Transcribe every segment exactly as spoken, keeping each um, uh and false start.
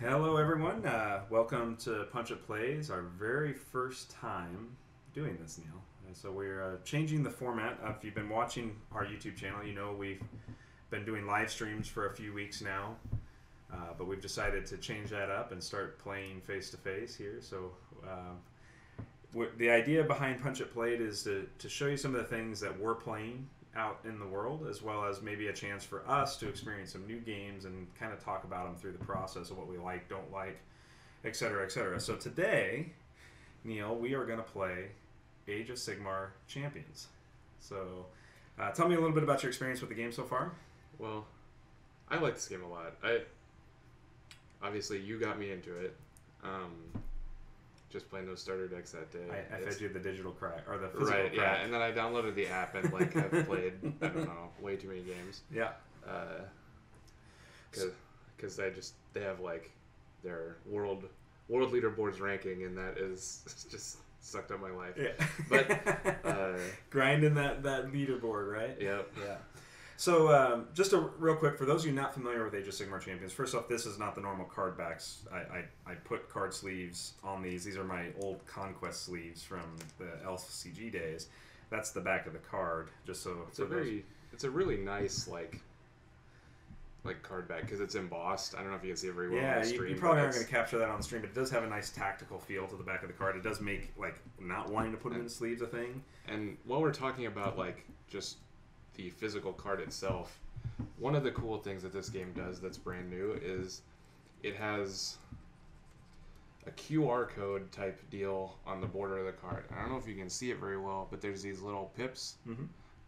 Hello everyone, uh, welcome to Punch-It Plays, our very first time doing this, Neil. And so we're uh, changing the format. Uh, if you've been watching our YouTube channel, you know we've been doing live streams for a few weeks now, uh, but we've decided to change that up and start playing face-to-face here. So uh, what, the idea behind Punch-It Played is to, to show you some of the things that we're playing out in the world, as well as maybe a chance for us to experience some new games and kind of talk about them through the process of what we like, don't like, et cetera, et cetera. So today, Neil, we are going to play Age of Sigmar Champions. So uh, tell me a little bit about your experience with the game so far. Well, I like this game a lot. I obviously, you got me into it. Um, just playing those starter decks that day. I, I fed you the digital cry, or the physical right, cry. Yeah, and then I downloaded the app and like have played, I don't know, way too many games. Yeah. Because uh, I just, they have like their world world leaderboards ranking, and that is just sucked up my life. Yeah. But uh, grinding that, that leaderboard, right? Yep. Yeah. So um, just a, real quick, for those of you not familiar with Age of Sigmar Champions, first off, this is not the normal card backs. I, I, I put card sleeves on these. These are my old Conquest sleeves from the L C G days. That's the back of the card. Just so it's a very, those. It's a really nice like like card back because it's embossed. I don't know if you can see it very well. Yeah, on the stream, you, you probably aren't going to capture that on the stream, but it does have a nice tactical feel to the back of the card. It does make like not wanting to put them in sleeves a thing. And while we're talking about like just the physical card itself, one of the cool things that this game does that's brand new is it has a Q R code type deal on the border of the card. I don't know if you can see it very well, but there's these little pips mm-hmm.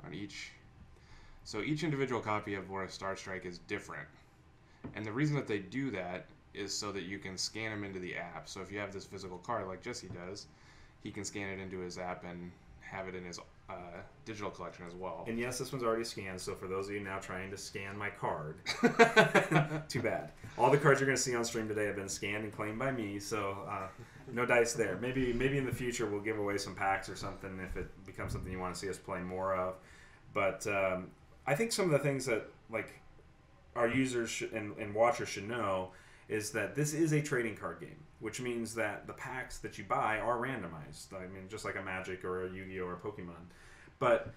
on each. So each individual copy of Vorrus Starstrike is different. And the reason that they do that is so that you can scan them into the app. So if you have this physical card like Jesse does, he can scan it into his app and have it in his Uh, digital collection as well. And yes, this one's already scanned, so for those of you now trying to scan my card, too bad. All the cards you're going to see on stream today have been scanned and claimed by me, so uh, no dice there. Maybe maybe in the future we'll give away some packs or something if it becomes something you want to see us play more of. But um, I think some of the things that like our users should, and, and watchers should know is that this is a trading card game, which means that the packs that you buy are randomized. I mean, just like a Magic or a Yu-Gi-Oh or a Pokemon. But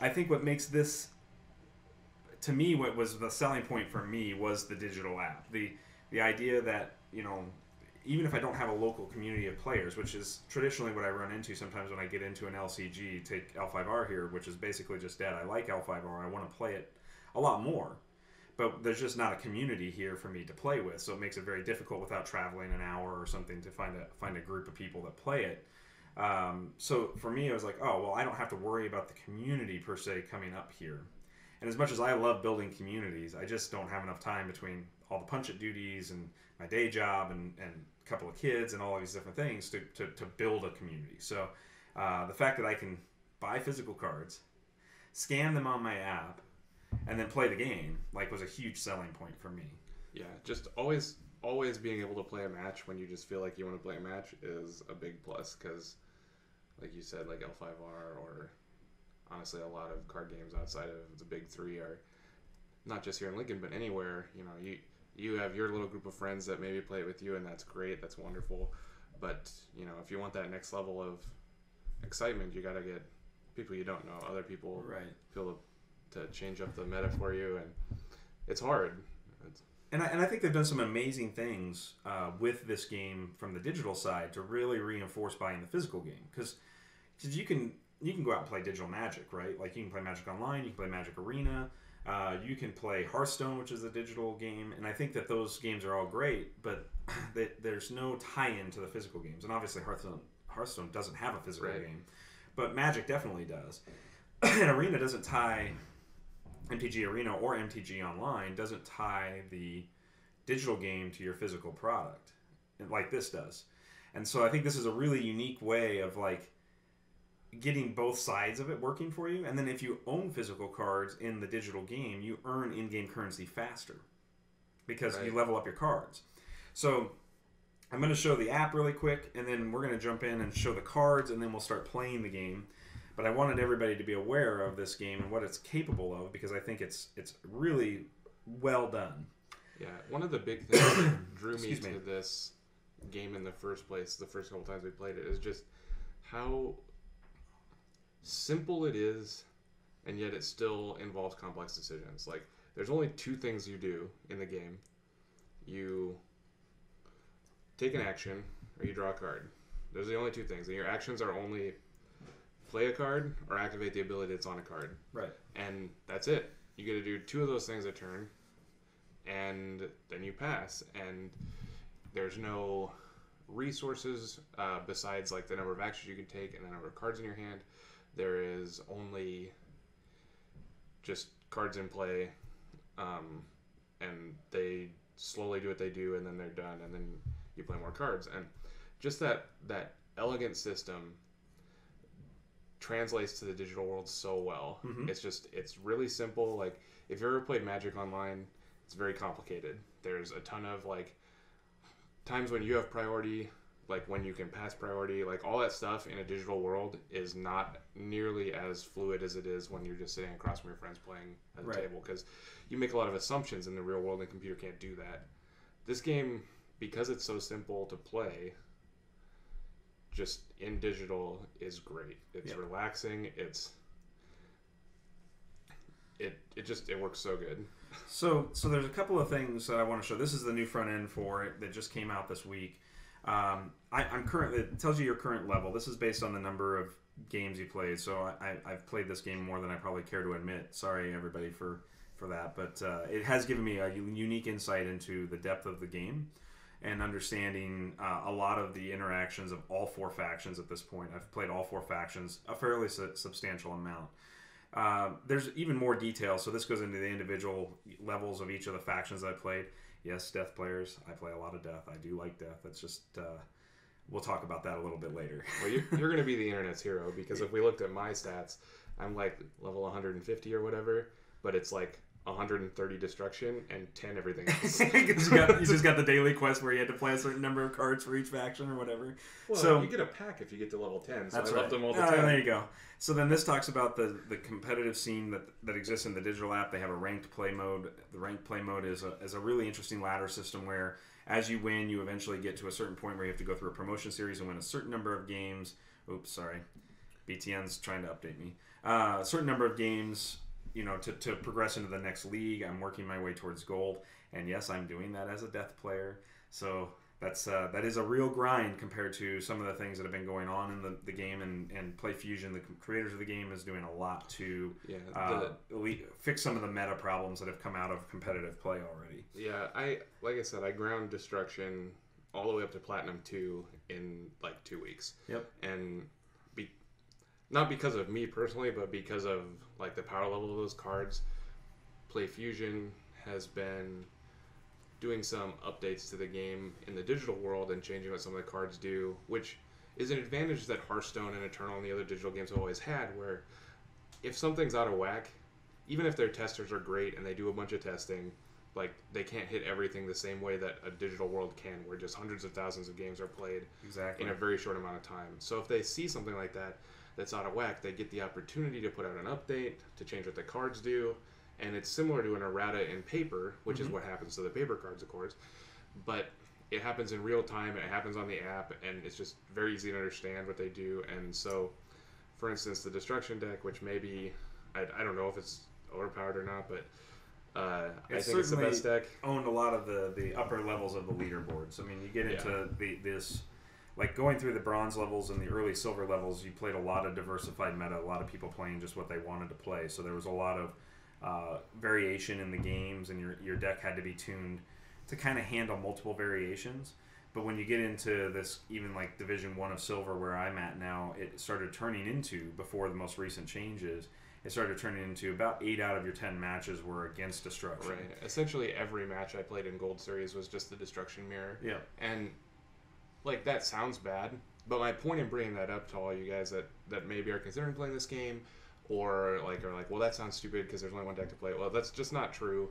I think what makes this, to me, what was the selling point for me was the digital app. The the idea that, you know, even if I don't have a local community of players, which is traditionally what I run into sometimes when I get into an L C G, take L five R here, which is basically just dead. I like L five R. I want to play it a lot more. But there's just not a community here for me to play with, so it makes it very difficult without traveling an hour or something to find a find a group of people that play it. Um, so for me, I was like, oh, well, I don't have to worry about the community per se coming up here. And as much as I love building communities, I just don't have enough time between all the punch-it duties and my day job and, and a couple of kids and all of these different things to, to, to build a community. So uh, the fact that I can buy physical cards, scan them on my app, and then play the game, like, was a huge selling point for me. Yeah, just always always being able to play a match when you just feel like you want to play a match is a big plus, because, like you said, like L five R or, honestly, a lot of card games outside of the big three are, not just here in Lincoln, but anywhere, you know, you, you have your little group of friends that maybe play it with you, and that's great, that's wonderful, but, you know, if you want that next level of excitement, you got to get people you don't know, other people right. feel the to change up the meta for you, and it's hard. It's... And, I, and I think they've done some amazing things uh, with this game from the digital side to really reinforce buying the physical game, because you can you can go out and play digital Magic, right? Like, you can play Magic Online, you can play Magic Arena, uh, you can play Hearthstone, which is a digital game, and I think that those games are all great, but they, there's no tie-in to the physical games, and obviously Hearthstone, Hearthstone doesn't have a physical right. game, but Magic definitely does. And Arena doesn't tie... M T G Arena or M T G Online doesn't tie the digital game to your physical product like this does. And so I think this is a really unique way of like getting both sides of it working for you. And then if you own physical cards in the digital game, you earn in-game currency faster because right. you level up your cards. So I'm going to show the app really quick, and then we're going to jump in and show the cards, and then we'll start playing the game. But I wanted everybody to be aware of this game and what it's capable of, because I think it's it's really well done. Yeah, one of the big things that drew me Excuse to me. this game in the first place, the first couple times we played it, is just how simple it is, and yet it still involves complex decisions. Like, there's only two things you do in the game. You take an action, or you draw a card. Those are the only two things. And your actions are only play a card or activate the ability that's on a card. Right. And that's it. You get to do two of those things a turn, and then you pass. And there's no resources uh, besides like the number of actions you can take and the number of cards in your hand. There is only just cards in play, um, and they slowly do what they do, and then they're done, and then you play more cards. And just that that elegant system translates to the digital world so well. Mm-hmm. It's just, it's really simple. Like, if you've ever played Magic Online, it's very complicated. There's a ton of, like, times when you have priority, like when you can pass priority, like all that stuff in a digital world is not nearly as fluid as it is when you're just sitting across from your friends playing at the right. table, because you make a lot of assumptions in the real world and the computer can't do that. This game, because it's so simple to play, just in digital is great. It's yep. relaxing. It's it it just it works so good. So so there's a couple of things that I want to show. This is the new front end for it that just came out this week. Um, I, I'm currently it tells you your current level. This is based on the number of games you played. So I, I, I've played this game more than I probably care to admit. Sorry everybody for for that, but uh, it has given me a unique insight into the depth of the game. And understanding uh, a lot of the interactions of all four factions at this point. I've played all four factions a fairly su substantial amount. Uh, there's even more detail, so this goes into the individual levels of each of the factions that I played. Yes, death players. I play a lot of death. I do like death. That's just... Uh, we'll talk about that a little bit later. Well, you're, you're going to be the internet's hero, because if we looked at my stats, I'm like level one hundred fifty or whatever, but it's like... one hundred thirty destruction and ten everything else. you, got, you just got the daily quest where you had to play a certain number of cards for each faction or whatever. Well, so you get a pack if you get to level ten. So that's I right. left them all the oh, time. There you go. So then this talks about the the competitive scene that that exists in the digital app. They have a ranked play mode. The ranked play mode is a is a really interesting ladder system where as you win, you eventually get to a certain point where you have to go through a promotion series and win a certain number of games. Oops, sorry. B T N's trying to update me. Uh, a certain number of games. You know, to, to progress into the next league. I'm working my way towards gold, and yes, I'm doing that as a death player. So that's uh, that is a real grind compared to some of the things that have been going on in the, the game, and, and Play Fusion, the creators of the game, is doing a lot to yeah, the, uh, fix some of the meta problems that have come out of competitive play already. Yeah, I like I said, I ground destruction all the way up to Platinum two in like two weeks. Yep, and. Not because of me personally, but because of like the power level of those cards. Play Fusion has been doing some updates to the game in the digital world and changing what some of the cards do, which is an advantage that Hearthstone and Eternal and the other digital games have always had, where if something's out of whack, even if their testers are great and they do a bunch of testing, like they can't hit everything the same way that a digital world can, where just hundreds of thousands of games are played exactly. in a very short amount of time. So if they see something like that, that's out of whack, they get the opportunity to put out an update, to change what the cards do, and it's similar to an errata in paper, which mm-hmm. is what happens to the paper cards, of course, but it happens in real time, and it happens on the app, and it's just very easy to understand what they do. And so, for instance, the destruction deck, which maybe, I, I don't know if it's overpowered or not, but uh, I think it's the best deck. Owned a lot of the, the upper levels of the leaderboards. I mean, you get into yeah. the, this... Like, going through the bronze levels and the early silver levels, you played a lot of diversified meta, a lot of people playing just what they wanted to play. So there was a lot of uh, variation in the games, and your, your deck had to be tuned to kind of handle multiple variations. But when you get into this, even like Division one of Silver, where I'm at now, it started turning into, before the most recent changes, it started turning into about eight out of your ten matches were against destruction. Right. Essentially every match I played in Gold Series was just the destruction mirror. Yeah. And... like, that sounds bad, but my point in bringing that up to all you guys that, that maybe are considering playing this game, or like are like, well, that sounds stupid because there's only one deck to play. Well, that's just not true,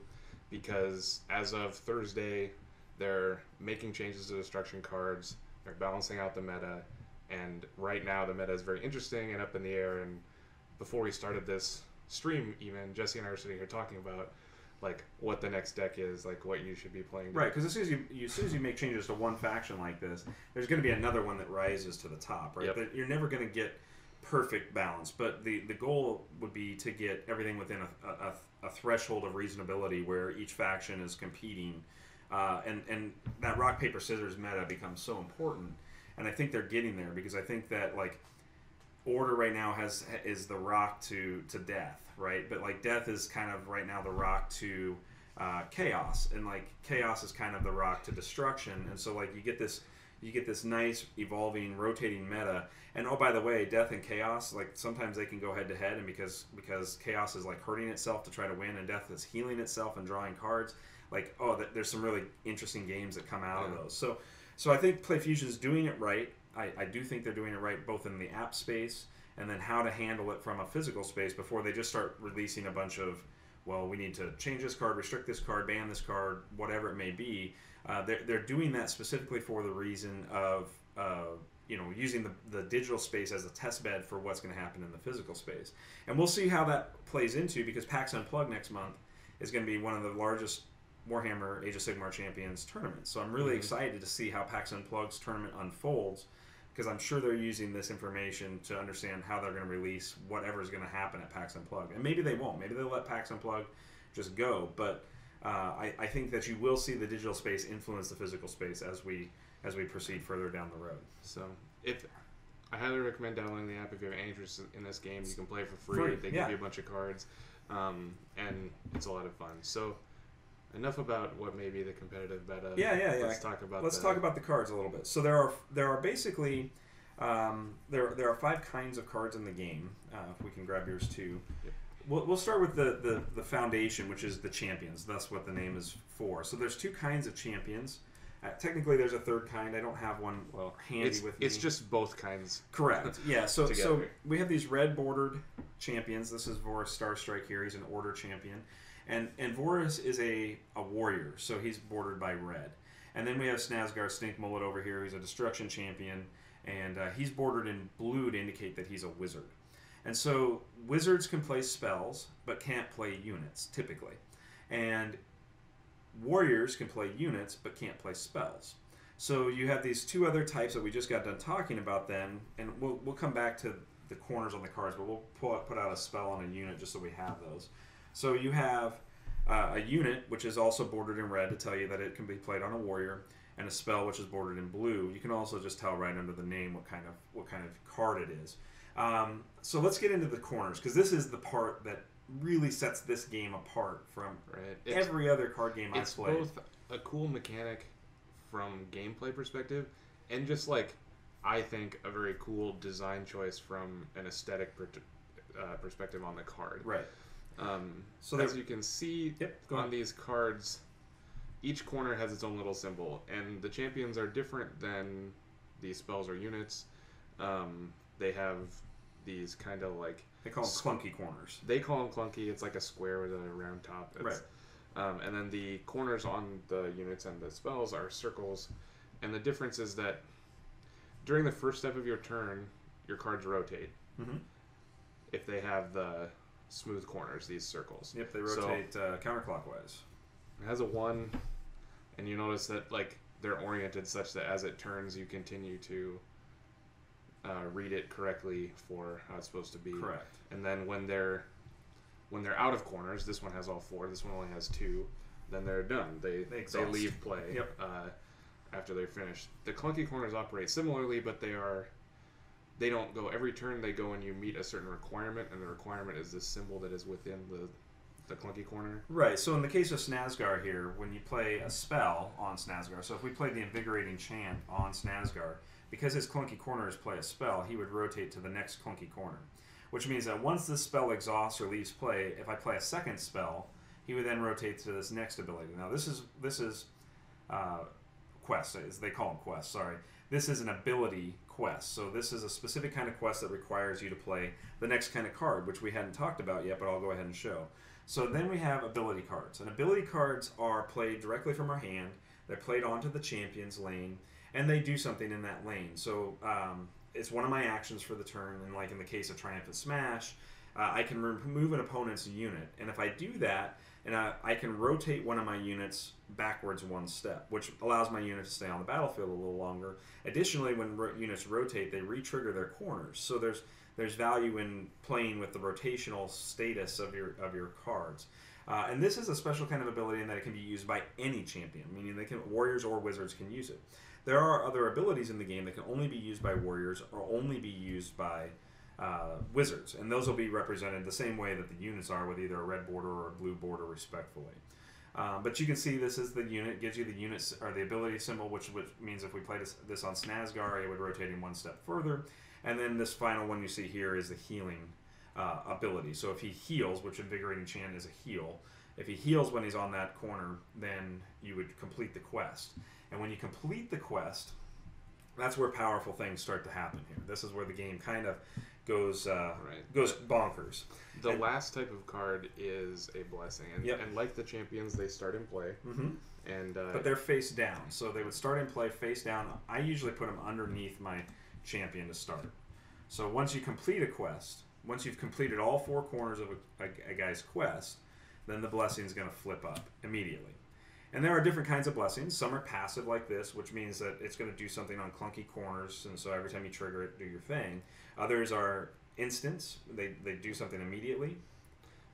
because as of Thursday, they're making changes to destruction cards, they're balancing out the meta, and right now the meta is very interesting and up in the air. And before we started this stream even, Jesse and I were sitting here talking about like what the next deck is, like what you should be playing. Right, because as soon as you, you as soon as you make changes to one faction like this, there's going to be another one that rises to the top, right? Yep. But you're never going to get perfect balance. But the the goal would be to get everything within a a, a threshold of reasonability where each faction is competing, uh, and and that rock paper scissors meta becomes so important. And I think they're getting there, because I think that like Order right now has is the rock to to death, right? But like death is kind of right now the rock to uh, chaos, and like chaos is kind of the rock to destruction. And so like you get this you get this nice evolving rotating meta. And oh, by the way, death and chaos, like sometimes they can go head to head, and because because chaos is like hurting itself to try to win, and death is healing itself and drawing cards. Like oh, th there's some really interesting games that come out yeah. of those. So so I think Play Fusion is doing it right. I, I do think they're doing it right, both in the app space and then how to handle it from a physical space before they just start releasing a bunch of, well, we need to change this card, restrict this card, ban this card, whatever it may be. Uh, they're, they're doing that specifically for the reason of, uh, you know, using the, the digital space as a test bed for what's going to happen in the physical space. And we'll see how that plays into, because PAX Unplugged next month is going to be one of the largest Warhammer Age of Sigmar Champions tournaments. So I'm really mm-hmm. excited to see how PAX Unplugged's tournament unfolds, because I'm sure they're using this information to understand how they're going to release whatever's going to happen at PAX Unplugged. And maybe they won't. Maybe they'll let PAX Unplugged just go. But uh, I, I think that you will see the digital space influence the physical space as we as we proceed further down the road. So if I highly recommend downloading the app if you have any interest in this game. You can play for free. They give yeah. you a bunch of cards. Um, and it's a lot of fun. So enough about what may be the competitive meta. Yeah, yeah, yeah. Let's talk about let's the, talk about the cards a little bit. So there are there are basically um, there there are five kinds of cards in the game. Uh, if we can grab yours too. Yep. We'll we'll start with the, the the foundation, which is the champions. That's what the name is for. So there's two kinds of champions. Uh, technically, there's a third kind. I don't have one well handy it's, with me. It's just both kinds. Correct. Yeah. So together. So we have these red bordered champions. This is Vorrus Starstrike here. He's an order champion. And, and Vorrus is a, a warrior, so he's bordered by red. And then we have Snazgar Stinkmullet over here, who's a destruction champion, and uh, he's bordered in blue to indicate that he's a wizard. And so wizards can play spells, but can't play units, typically. And warriors can play units, but can't play spells. So you have these two other types that we just got done talking about them, and we'll, we'll come back to the corners on the cards, but we'll pull out, put out a spell on a unit just so we have those. So you have uh, a unit, which is also bordered in red to tell you that it can be played on a warrior, and a spell, which is bordered in blue. You can also just tell right under the name what kind of what kind of card it is. Um, so let's get into the corners, because this is the part that really sets this game apart from right. every other card game I've played. It's both a cool mechanic from gameplay perspective, and just like I think a very cool design choice from an aesthetic per uh, perspective on the card. Right. Um, so as you can see yep, on, on these cards, each corner has its own little symbol, and the champions are different than the spells or units. Um, they have these kind of like they call them clunky corners. They call them clunky. It's like a square with a round top. It's, right. Um, and then the corners on the units and the spells are circles, and the difference is that during the first step of your turn, your cards rotate. Mm-hmm. If they have the smooth corners, these circles. Yep, they rotate so, uh, counterclockwise. It has a one, and you notice that like they're oriented such that as it turns, you continue to uh, read it correctly for how it's supposed to be. Correct. And then when they're when they're out of corners, this one has all four. This one only has two. Then they're done. They they, they leave play. Yep. Uh, after they're finished, the clunky corners operate similarly, but they are. They don't go every turn. They go and you meet a certain requirement, and the requirement is this symbol that is within the, the clunky corner. Right. So in the case of Snazgar here, when you play a spell on Snazgar, so if we played the Invigorating Chant on Snazgar, because his clunky corners play a spell, he would rotate to the next clunky corner, which means that once this spell exhausts or leaves play, if I play a second spell, he would then rotate to this next ability. Now this is this is uh, quest. They call them quests. Sorry. This is an ability quest. So this is a specific kind of quest that requires you to play the next kind of card, which we hadn't talked about yet, but I'll go ahead and show. So then we have ability cards. And ability cards are played directly from our hand. They're played onto the champion's lane, and they do something in that lane. So um, it's one of my actions for the turn, and like in the case of Triumphant Smash, uh, I can remove an opponent's unit. And if I do that, and I, I can rotate one of my units backwards one step, which allows my unit to stay on the battlefield a little longer. Additionally, when ro units rotate, they re-trigger their corners. So there's there's value in playing with the rotational status of your of your cards. Uh, and this is a special kind of ability in that it can be used by any champion, meaning they can, warriors or wizards can use it. There are other abilities in the game that can only be used by warriors or only be used by uh, wizards, and those will be represented the same way that the units are, with either a red border or a blue border, respectfully. Uh, but you can see this is the unit, gives you the units or the ability symbol, which, which means if we play this, this on Snazgar, it would rotate him one step further. And then this final one you see here is the healing uh, ability. So if he heals, which Invigorating Chant is a heal, if he heals when he's on that corner, then you would complete the quest. And when you complete the quest, that's where powerful things start to happen here. This is where the game kind of goes uh, right. goes bonkers. The and, last type of card is a blessing. And, yep. and like the champions, they start in play. Mm-hmm. and uh, But they're face down. So they would start in play face down. I usually put them underneath my champion to start. So once you complete a quest, once you've completed all four corners of a, a, a guy's quest, then the blessing is going to flip up immediately. And there are different kinds of blessings. Some are passive like this, which means that it's going to do something on clunky corners, and so every time you trigger it, do your thing. Others are instants. They, they do something immediately.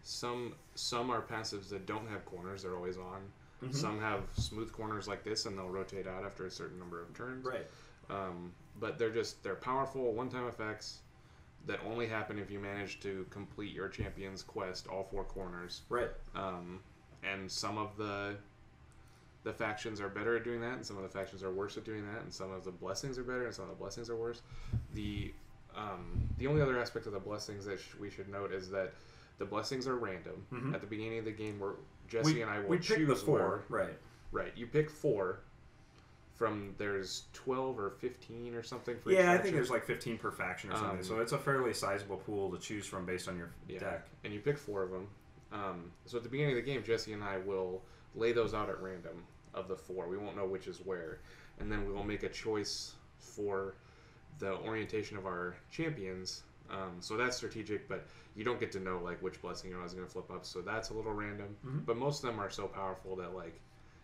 Some, some are passives that don't have corners. They're always on. Mm-hmm. Some have smooth corners like this, and they'll rotate out after a certain number of turns. Right. Um, but they're just, they're powerful one-time effects that only happen if you manage to complete your champion's quest, all four corners. Right. Um, and some of the... the factions are better at doing that, and some of the factions are worse at doing that, and some of the blessings are better, and some of the blessings are worse. The um, the only other aspect of the blessings that sh we should note is that the blessings are random. Mm-hmm. At the beginning of the game, where Jesse we, and I will we choose pick the four. Where, right, right. You pick four from there's twelve or fifteen or something. For yeah, each I faction. think there's like fifteen per faction or something. Um, so it's a fairly sizable pool to choose from based on your yeah. deck. And you pick four of them. Um, so at the beginning of the game, Jesse and I will lay those out at random. Of the four, we won't know which is where, and then we will make a choice for the orientation of our champions. Um, so that's strategic, but you don't get to know like which blessing you're always going to flip up, so that's a little random. Mm-hmm. But most of them are so powerful that like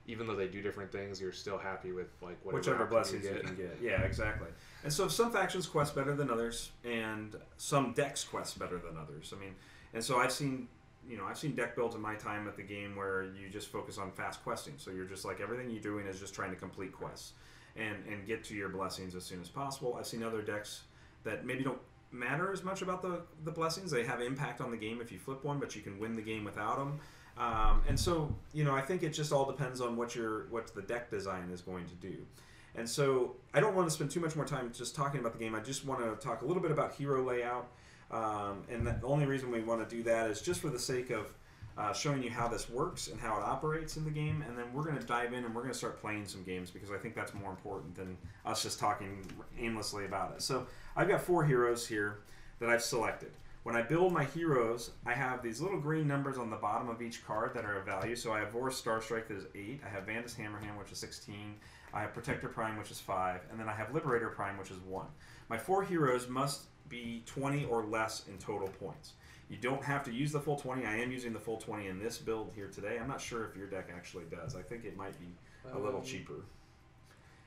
even though they do different things, you're still happy with like whatever whichever blessings you, you can get. Yeah, exactly. And so some factions quest better than others, and some decks quest better than others. I mean, and so I've seen. You know, I've seen deck builds in my time at the game where you just focus on fast questing. So you're just like, everything you're doing is just trying to complete quests and, and get to your blessings as soon as possible. I've seen other decks that maybe don't matter as much about the, the blessings. They have impact on the game if you flip one, but you can win the game without them. Um, and so, you know, I think it just all depends on what, your, what the deck design is going to do. And so I don't want to spend too much more time just talking about the game. I just want to talk a little bit about hero layout. Um, and the only reason we want to do that is just for the sake of uh, showing you how this works and how it operates in the game, and then we're going to dive in and we're going to start playing some games, because I think that's more important than us just talking aimlessly about it. So I've got four heroes here that I've selected. When I build my heroes, I have these little green numbers on the bottom of each card that are of value. So I have Vorrus Starstrike, that is eight. I have Bandus Hammerhand, which is sixteen. I have Protector Prime, which is five. And then I have Liberator Prime, which is one. My four heroes must be twenty or less in total points. You don't have to use the full twenty. I am using the full twenty in this build here today. I'm not sure if your deck actually does. I think it might be a um, little cheaper.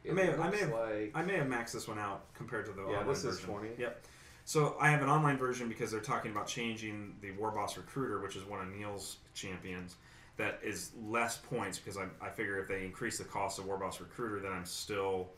I may, have, I, may have, like... I may have maxed this one out compared to the yeah, online version. Yeah, this is twenty. Yep. So I have an online version because they're talking about changing the Warboss Recruiter, which is one of Neil's champions, that is less points, because I, I figure if they increase the cost of Warboss Recruiter, then I'm still...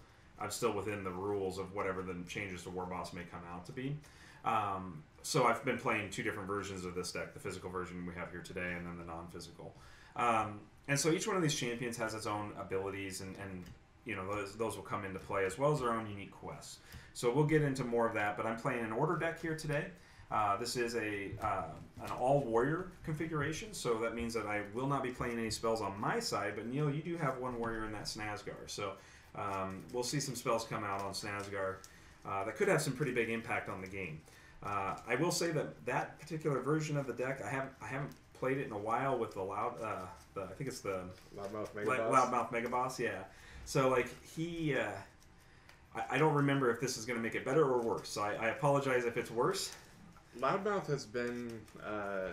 I'm still within the rules of whatever the changes to Warboss may come out to be. Um, so I've been playing two different versions of this deck, the physical version we have here today and then the non-physical. Um, and so each one of these champions has its own abilities, and, and you know those, those will come into play, as well as their own unique quests. So we'll get into more of that, but I'm playing an order deck here today. Uh, this is a uh, an all-warrior configuration, so that means that I will not be playing any spells on my side, but Neil, you do have one warrior in that Snazgar. So... Um, we'll see some spells come out on Snazgar uh, that could have some pretty big impact on the game. Uh, I will say that that particular version of the deck, I haven't I haven't played it in a while with the loud. Uh, the, I think it's the Loudmouth Megaboss. Loudmouth Megaboss, yeah. So like he, uh, I, I don't remember if this is going to make it better or worse. So I, I apologize if it's worse. Loudmouth has been uh,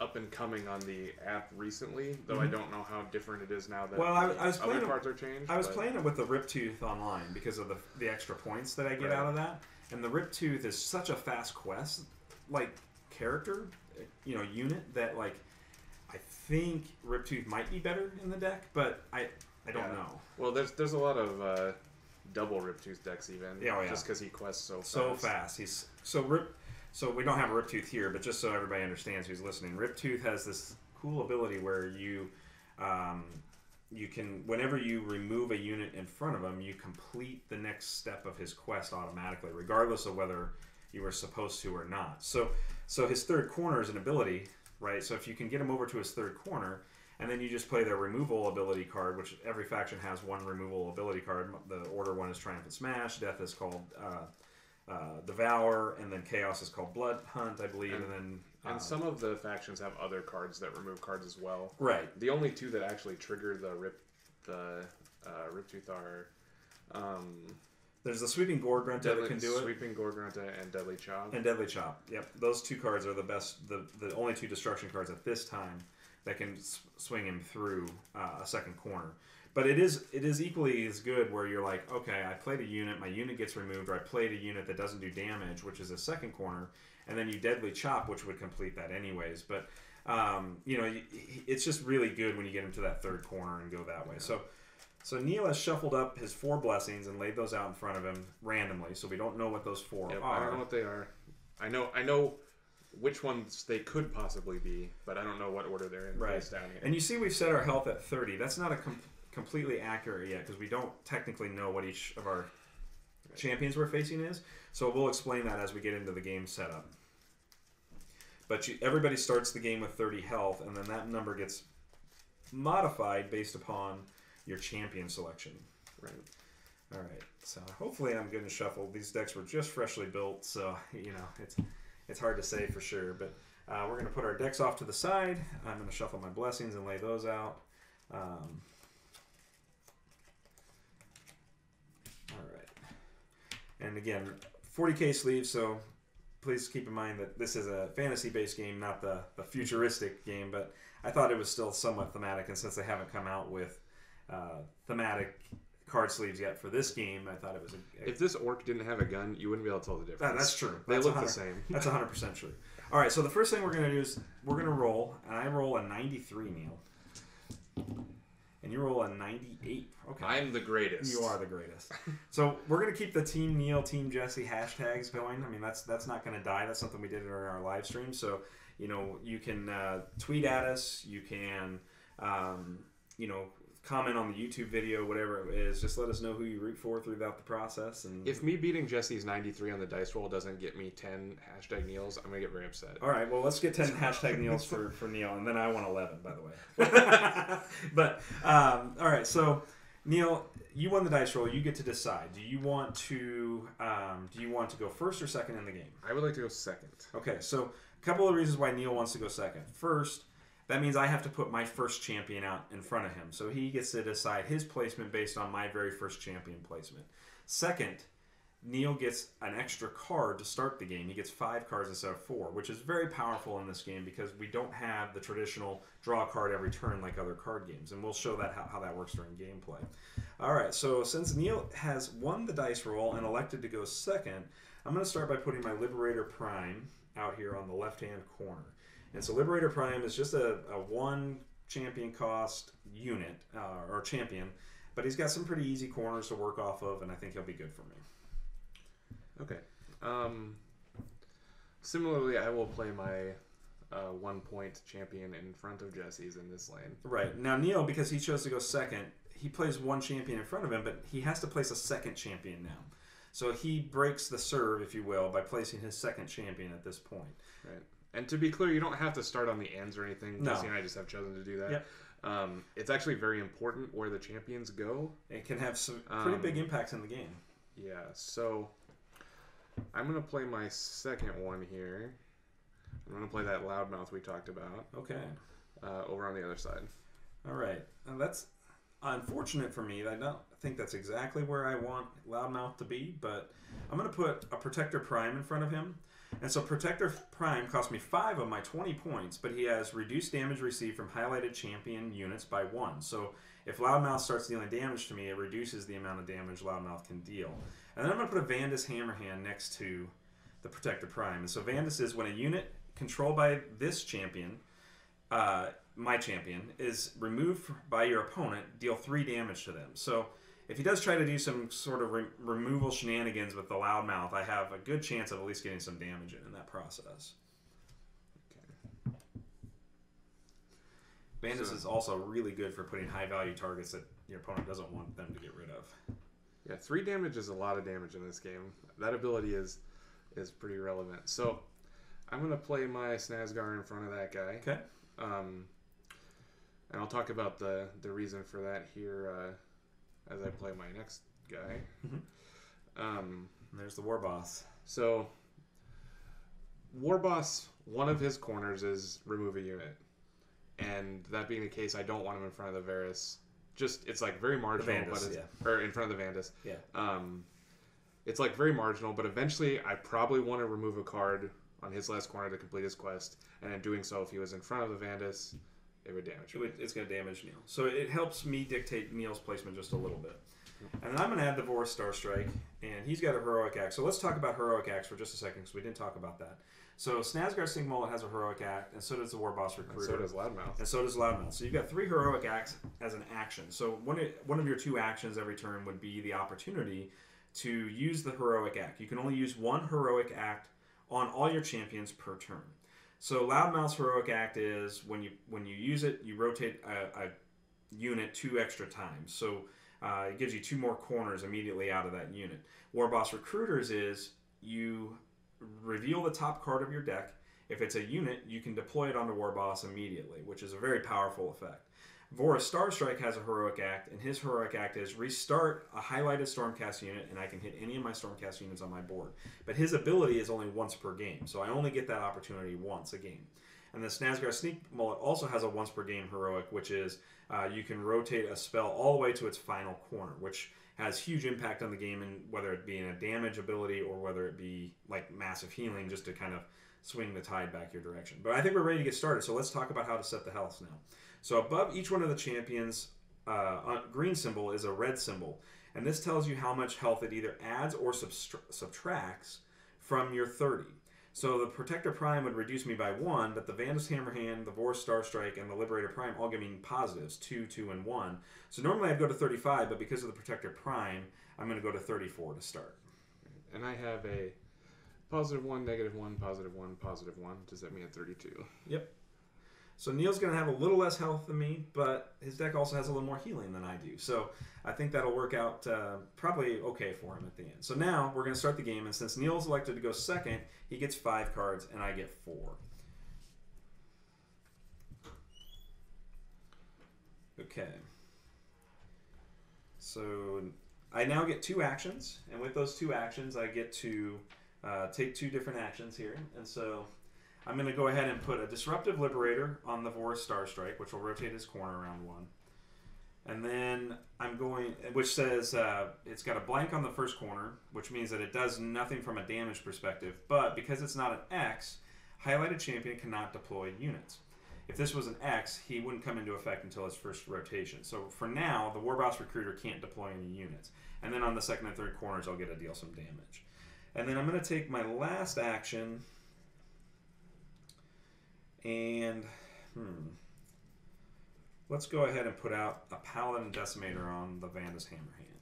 up and coming on the app recently, though mm-hmm. I don't know how different it is now that well, I, I was other playing parts it, are changed. I was but... playing it with the Riptooth online because of the, the extra points that I get right. out of that. And the Riptooth is such a fast quest, like, character, you know, unit that, like, I think Riptooth might be better in the deck, but I I don't yeah. know. Well, there's there's a lot of uh, double Riptooth decks even, yeah, oh, yeah. just because he quests so fast. So fast. He's so Rip. So we don't have a Riptooth here, but just so everybody understands who's listening, Riptooth has this cool ability where you, um, you can, whenever you remove a unit in front of him, you complete the next step of his quest automatically, regardless of whether you were supposed to or not. So, so his third corner is an ability, right? So if you can get him over to his third corner, and then you just play their removal ability card, which every faction has one removal ability card. The order one is Triumphant Smash, Death is called uh, uh, Devour, and then Chaos is called Blood Hunt, I believe. And, and then uh, and some of the factions have other cards that remove cards as well. Right. The only two that actually trigger the rip the uh, Riptooth are um, there's the Sweeping Gorgrunta that can do it. Sweeping Gorgrunta and Deadly Chop. And Deadly Chop. Yep. Those two cards are the best. The the only two destruction cards at this time that can swing him through uh, a second corner. But it is it is equally as good where you're like, okay, I played a unit, my unit gets removed, or I played a unit that doesn't do damage, which is a second corner, and then you Deadly Chop, which would complete that anyways. But, um, you know, it's just really good when you get into that third corner and go that way. Yeah. So so Neil has shuffled up his four blessings and laid those out in front of him randomly, so we don't know what those four yep, are. I don't know what they are. I know... I know which ones they could possibly be, but I don't know what order they're in. Right. Down here. And you see we've set our health at thirty. That's not a com completely accurate yet, because we don't technically know what each of our right. champions we're facing is. So we'll explain that as we get into the game setup. But you, everybody starts the game with thirty health, and then that number gets modified based upon your champion selection. Right. All right. So hopefully I'm good and shuffled. These decks were just freshly built, so, you know, it's... It's hard to say for sure, but uh, we're going to put our decks off to the side. I'm going to shuffle my blessings and lay those out. Um, all right. And again, forty K sleeves, so please keep in mind that this is a fantasy-based game, not the, the futuristic game, but I thought it was still somewhat thematic, and since they haven't come out with uh, thematic card sleeves yet for this game, I thought it was a, a... If this orc didn't have a gun, you wouldn't be able to tell the difference. That, that's true. That's they look the same. That's one hundred percent true. All right, so the first thing we're going to do is we're going to roll, and I roll a ninety-three, Neil. And you roll a ninety-eight. Okay. I'm the greatest. You are the greatest. So we're going to keep the Team Neil, Team Jesse hashtags going. I mean, that's that's not going to die. That's something we did during our live stream. So, you know, you can uh, tweet at us. You can, um, you know... comment on the YouTube video, whatever it is. Just let us know who you root for throughout the process. And if me beating Jesse's ninety-three on the dice roll doesn't get me ten hashtag Neils, I'm going to get very upset. All right, well, let's get ten hashtag Neils for, for Neil, and then I want eleven, by the way. But, um, all right, so, Neil, you won the dice roll. You get to decide. Do you want to um, do you want to go first or second in the game? I would like to go second. Okay, so a couple of reasons why Neil wants to go second. First, that means I have to put my first champion out in front of him. So he gets to decide his placement based on my very first champion placement. Second, Neil gets an extra card to start the game. He gets five cards instead of four, which is very powerful in this game because we don't have the traditional draw a card every turn like other card games. And we'll show that how, how that works during gameplay. All right, so since Neil has won the dice roll and elected to go second, I'm going to start by putting my Liberator Prime out here on the left-hand corner. And so Liberator Prime is just a, a one champion cost unit, uh, or champion, but he's got some pretty easy corners to work off of, and I think he'll be good for me. Okay. Um, similarly, I will play my uh, one point champion in front of Jesse's in this lane. Right. Now, Neil, because he chose to go second, he plays one champion in front of him, but he has to place a second champion now. So he breaks the serve, if you will, by placing his second champion at this point. Right. And to be clear, you don't have to start on the ends or anything. No. Jesse and I just have chosen to do that. Yep. Um, it's actually very important where the champions go. It can have some pretty um, big impacts in the game. Yeah, so I'm going to play my second one here. I'm going to play that Loudmouth we talked about. Okay. Uh, over on the other side. All right. Now that's unfortunate for me. I don't think that's exactly where I want Loudmouth to be, but I'm going to put a Protector Prime in front of him. And so Protector Prime cost me five of my twenty points, but he has reduced damage received from highlighted champion units by one. So if Loudmouth starts dealing damage to me, it reduces the amount of damage Loudmouth can deal. And then I'm going to put a Bandus Hammerhand next to the Protector Prime. And so Bandus is when a unit controlled by this champion, uh, my champion, is removed by your opponent, deal three damage to them. So if he does try to do some sort of re removal shenanigans with the Loudmouth, I have a good chance of at least getting some damage in, in that process. Okay. Bandus so, is also really good for putting high-value targets that your opponent doesn't want them to get rid of. Yeah, three damage is a lot of damage in this game. That ability is is pretty relevant. So I'm going to play my Snazgar in front of that guy. Okay. Um, and I'll talk about the, the reason for that here uh, as I play my next guy. Um, There's the Warboss. So, Warboss, one of his corners is remove a unit. And that being the case, I don't want him in front of the Varus. Just, it's like very marginal. Vandus, but it's, yeah. Or in front of the Vandus. Yeah. Um, it's like very marginal, but eventually I probably want to remove a card on his last corner to complete his quest. And in doing so, if he was in front of the Vandus, it would damage me. It's going to damage Neil. So it helps me dictate Neil's placement just a little bit. And then I'm going to add the Vorrus Starstrike, and he's got a Heroic Act. So let's talk about Heroic Acts for just a second, because we didn't talk about that. So Snazgar Stinkmullet has a Heroic Act, and so does the Warboss Recruiter. And so does Loudmouth. And so does Loudmouth. So you've got three Heroic Acts as an action. So one one of your two actions every turn would be the opportunity to use the Heroic Act. You can only use one Heroic Act on all your champions per turn. So Loudmouth's Heroic Act is when you when you use it, you rotate a, a unit two extra times. So uh, it gives you two more corners immediately out of that unit. Warboss Recruiters is you reveal the top card of your deck. If it's a unit, you can deploy it onto Warboss immediately, which is a very powerful effect. Vorrus Starstrike has a Heroic Act, and his Heroic Act is restart a highlighted Stormcast unit, and I can hit any of my Stormcast units on my board. But his ability is only once per game, so I only get that opportunity once a game. And the Snazgar Stinkmullet also has a once per game Heroic, which is uh, you can rotate a spell all the way to its final corner, which has huge impact on the game, and whether it be in a damage ability or whether it be like massive healing, just to kind of swing the tide back your direction. But I think we're ready to get started, so let's talk about how to set the health now. So above each one of the champions, uh, green symbol is a red symbol, and this tells you how much health it either adds or subtracts from your thirty. So the Protector Prime would reduce me by one, but the Bandus Hammerhand, the Vorrus Starstrike, and the Liberator Prime all give me positives, two, two, and one. So normally I'd go to thirty-five, but because of the Protector Prime, I'm going to go to thirty-four to start. And I have a positive one, negative one, positive one, positive one. Does that mean at thirty-two? Yep. So Neil's going to have a little less health than me, but his deck also has a little more healing than I do. So I think that'll work out uh, probably okay for him at the end. So now we're going to start the game, and since Neil's elected to go second, he gets five cards, and I get four. Okay. So I now get two actions, and with those two actions, I get to uh, take two different actions here, and so I'm going to go ahead and put a Disruptive Liberator on the Vorrus Starstrike, which will rotate his corner around one. And then I'm going, which says uh, it's got a blank on the first corner, which means that it does nothing from a damage perspective. But because it's not an X, highlighted champion cannot deploy units. If this was an X, he wouldn't come into effect until his first rotation. So for now, the Warboss Recruiter can't deploy any units. And then on the second and third corners, I'll get to deal some damage. And then I'm going to take my last action. And, hmm, let's go ahead and put out a Paladin Decimator on the Bandus Hammerhand.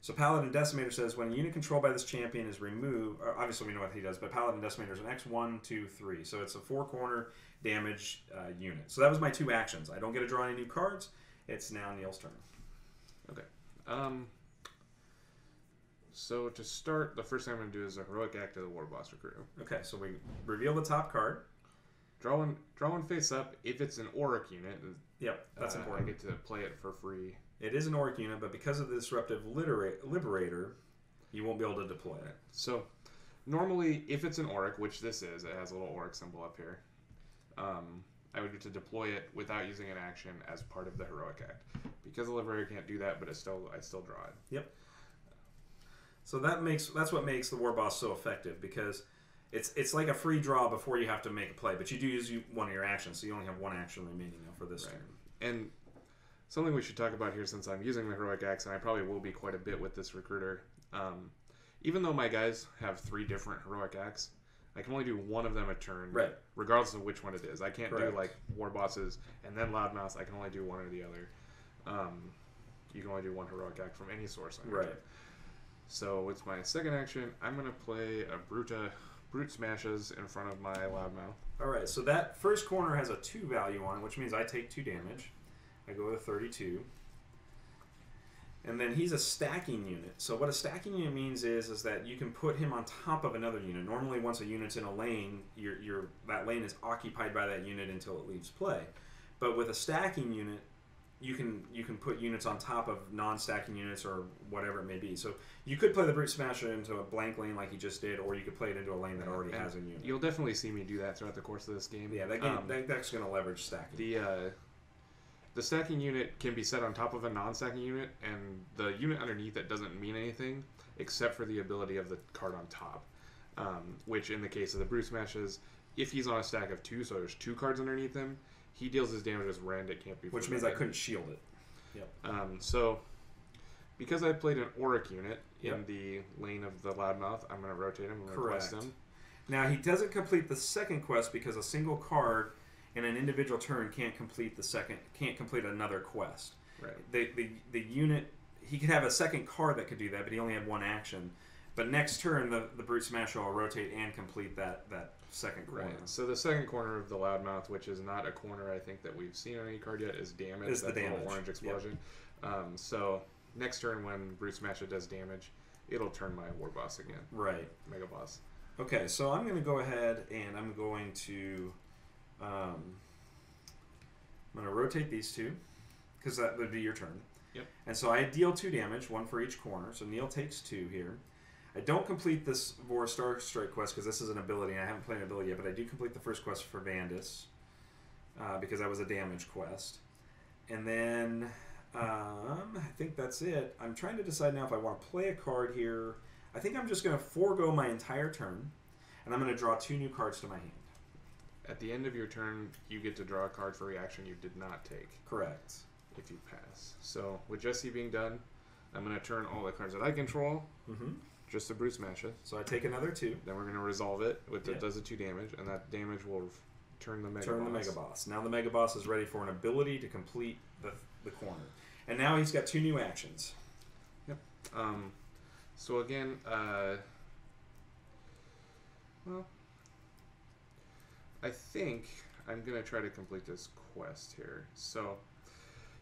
So Paladin Decimator says, when a unit controlled by this champion is removed, obviously we know what he does, but Paladin Decimator is an X one, two, three. So it's a four-corner damage uh, unit. So that was my two actions. I don't get to draw any new cards. It's now Neil's turn. Okay. Um, so to start, the first thing I'm going to do is a Heroic Act of the Warboss Recruiter. Okay, so we reveal the top card. Draw one, draw one face up if it's an Orruk unit. Yep, that's uh, important. I get to play it for free. It is an Orruk unit, but because of the Disruptive Liberator, you won't be able to deploy it. So, normally, if it's an Orruk, which this is, it has a little Orruk symbol up here, um, I would get to deploy it without using an action as part of the Heroic Act. Because the Liberator can't do that, but it's still, I still draw it. Yep. So that makes that's what makes the Warboss so effective, because It's it's like a free draw before you have to make a play, but you do use one of your actions, so you only have one action remaining now for this right. turn. And something we should talk about here, since I'm using the Heroic Axe, and I probably will be quite a bit with this Recruiter, um, even though my guys have three different Heroic Axe, I can only do one of them a turn, right. regardless of which one it is. I can't Correct. do, like, War Bosses and then Loudmouth. I can only do one or the other. Um, you can only do one Heroic Act from any source. Right. It. So it's my second action. I'm going to play a Bruta, Brute Smashes in front of my Loudmouth. All right, so that first corner has a two value on it, which means I take two damage. I go to thirty-two. And then he's a stacking unit. So what a stacking unit means is is that you can put him on top of another unit. Normally, once a unit's in a lane, your your that lane is occupied by that unit until it leaves play. But with a stacking unit, you can you can put units on top of non-stacking units or whatever it may be. So you could play the Brute Smasher into a blank lane like he just did, or you could play it into a lane that already and has a unit. You'll definitely see me do that throughout the course of this game. Yeah, that game um, that, that's going to leverage stacking. The uh, The stacking unit can be set on top of a non-stacking unit, and the unit underneath it doesn't mean anything except for the ability of the card on top, um, which in the case of the Brute Smashes, if he's on a stack of two, so there's two cards underneath him, he deals his damage as rend. It can't be... Which means I couldn't shield it. Yep. Um, so, because I played an Orruk unit in yep. the lane of the Loudmouth, I'm going to rotate him and request him. Now, he doesn't complete the second quest because a single card... and an individual turn can't complete the second, can't complete another quest. Right. The, the the unit, he could have a second card that could do that, but he only had one action. But next turn, the the Brute Smasher will rotate and complete that that second corner. Right. So the second corner of the Loudmouth, which is not a corner I think that we've seen on any card yet, is damage. Is That's the damage. Orange explosion. Yep. Um, so next turn, when Brute Smasher does damage, it'll turn my Warboss again. Right. Megaboss. Okay, so I'm going to go ahead and I'm going to. Um, I'm going to rotate these two, because that would be your turn. Yep. And so I deal two damage, one for each corner. So Neil takes two here. I don't complete this Vorrus Starstrike quest, because this is an ability, and I haven't played an ability yet, but I do complete the first quest for Bandus, uh, because that was a damage quest. And then um, I think that's it. I'm trying to decide now if I want to play a card here. I think I'm just going to forego my entire turn, and I'm going to draw two new cards to my hand. At the end of your turn, you get to draw a card for reaction you did not take. Correct. If you pass. So, with Jesse being done, I'm going to turn all the cards that I control, mm-hmm. just to Brute Smash it. So I take another two. Then we're going to resolve it. With yeah. It does the two damage, and that damage will turn the Megaboss. Turn the Megaboss. Now the Megaboss is ready for an ability to complete the, the corner. And now he's got two new actions. Yep. Um, so again, uh, well... I think I'm going to try to complete this quest here. So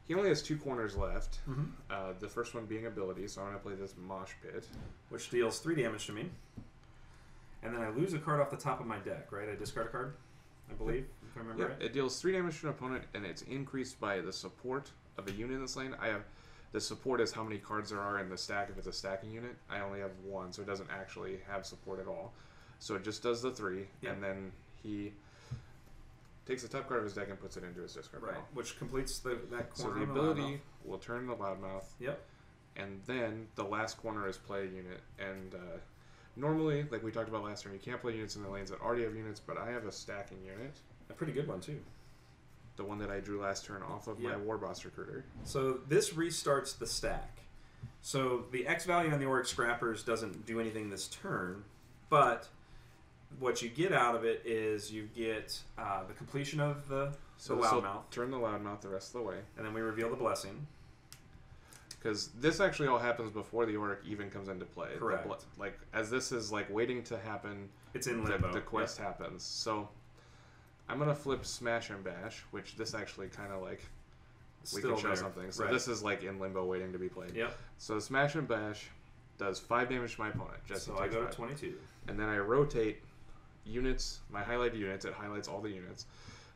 he only has two corners left, mm-hmm. uh, the first one being ability, so I'm going to play this Mosh Pit. Which deals three damage to me. And then I lose a card off the top of my deck, right? I discard a card, I believe, if I remember yeah, right. It deals three damage to an opponent, and it's increased by the support of a unit in this lane. I have The support is how many cards there are in the stack. If it's a stacking unit, I only have one, so it doesn't actually have support at all. So it just does the three, yeah. and then he... takes the top card of his deck and puts it into his discard pile. Right, which completes the, that corner. So the ability will turn the Loudmouth. Yep. And then the last corner is play a unit. And uh, normally, like we talked about last time, you can't play units in the lanes that already have units, but I have a stacking unit. A pretty good one, too. The one that I drew last turn off of yep. my Warboss Recruiter. So this restarts the stack. So the X value on the Orruk Scrappers doesn't do anything this turn, but... what you get out of it is you get uh, the completion of the, so the Loudmouth. Turn the Loudmouth the rest of the way. And then we reveal the blessing. Because this actually all happens before the Orruk even comes into play. Correct. The, like, as this is like waiting to happen, it's in limbo. The, the quest yeah. happens. So I'm going to flip Smash and Bash, which this actually kind of like... We Still can show there. something. So right. this is like in limbo waiting to be played. Yep. So Smash and Bash does five damage to my opponent. Just so I go five. to twenty-two. And then I rotate... units, my highlighted units, it highlights all the units.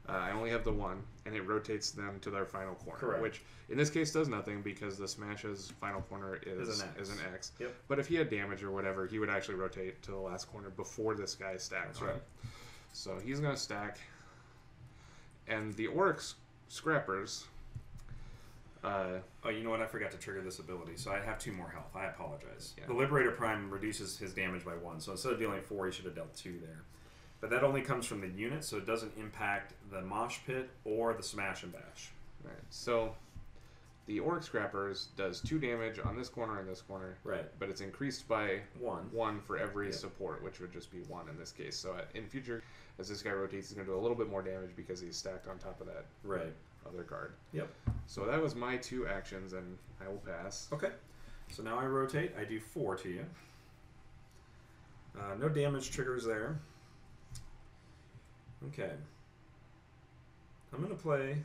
Uh, I only have the one, and it rotates them to their final corner, Correct. which in this case does nothing because the Smash's final corner is, is an X. Is an X. Yep. But if he had damage or whatever, he would actually rotate to the last corner before this guy stacks. Right. right. So he's going to stack. And the Orruk Scrappers Uh, oh, you know what? I forgot to trigger this ability, so I have two more health. I apologize. Yeah. The Liberator Prime reduces his damage by one, so instead of dealing four, he should have dealt two there. But that only comes from the unit, so it doesn't impact the Mosh Pit or the Smash and Bash. Right. So the Orruk Scrappers does two damage on this corner and this corner. Right. But it's increased by one, one for every yeah. support, which would just be one in this case. So in future, as this guy rotates, he's going to do a little bit more damage because he's stacked on top of that. Right. Other card. Yep. So that was my two actions, and I will pass. Okay. So now I rotate. I do four to you. Uh, no damage triggers there. Okay. I'm going to play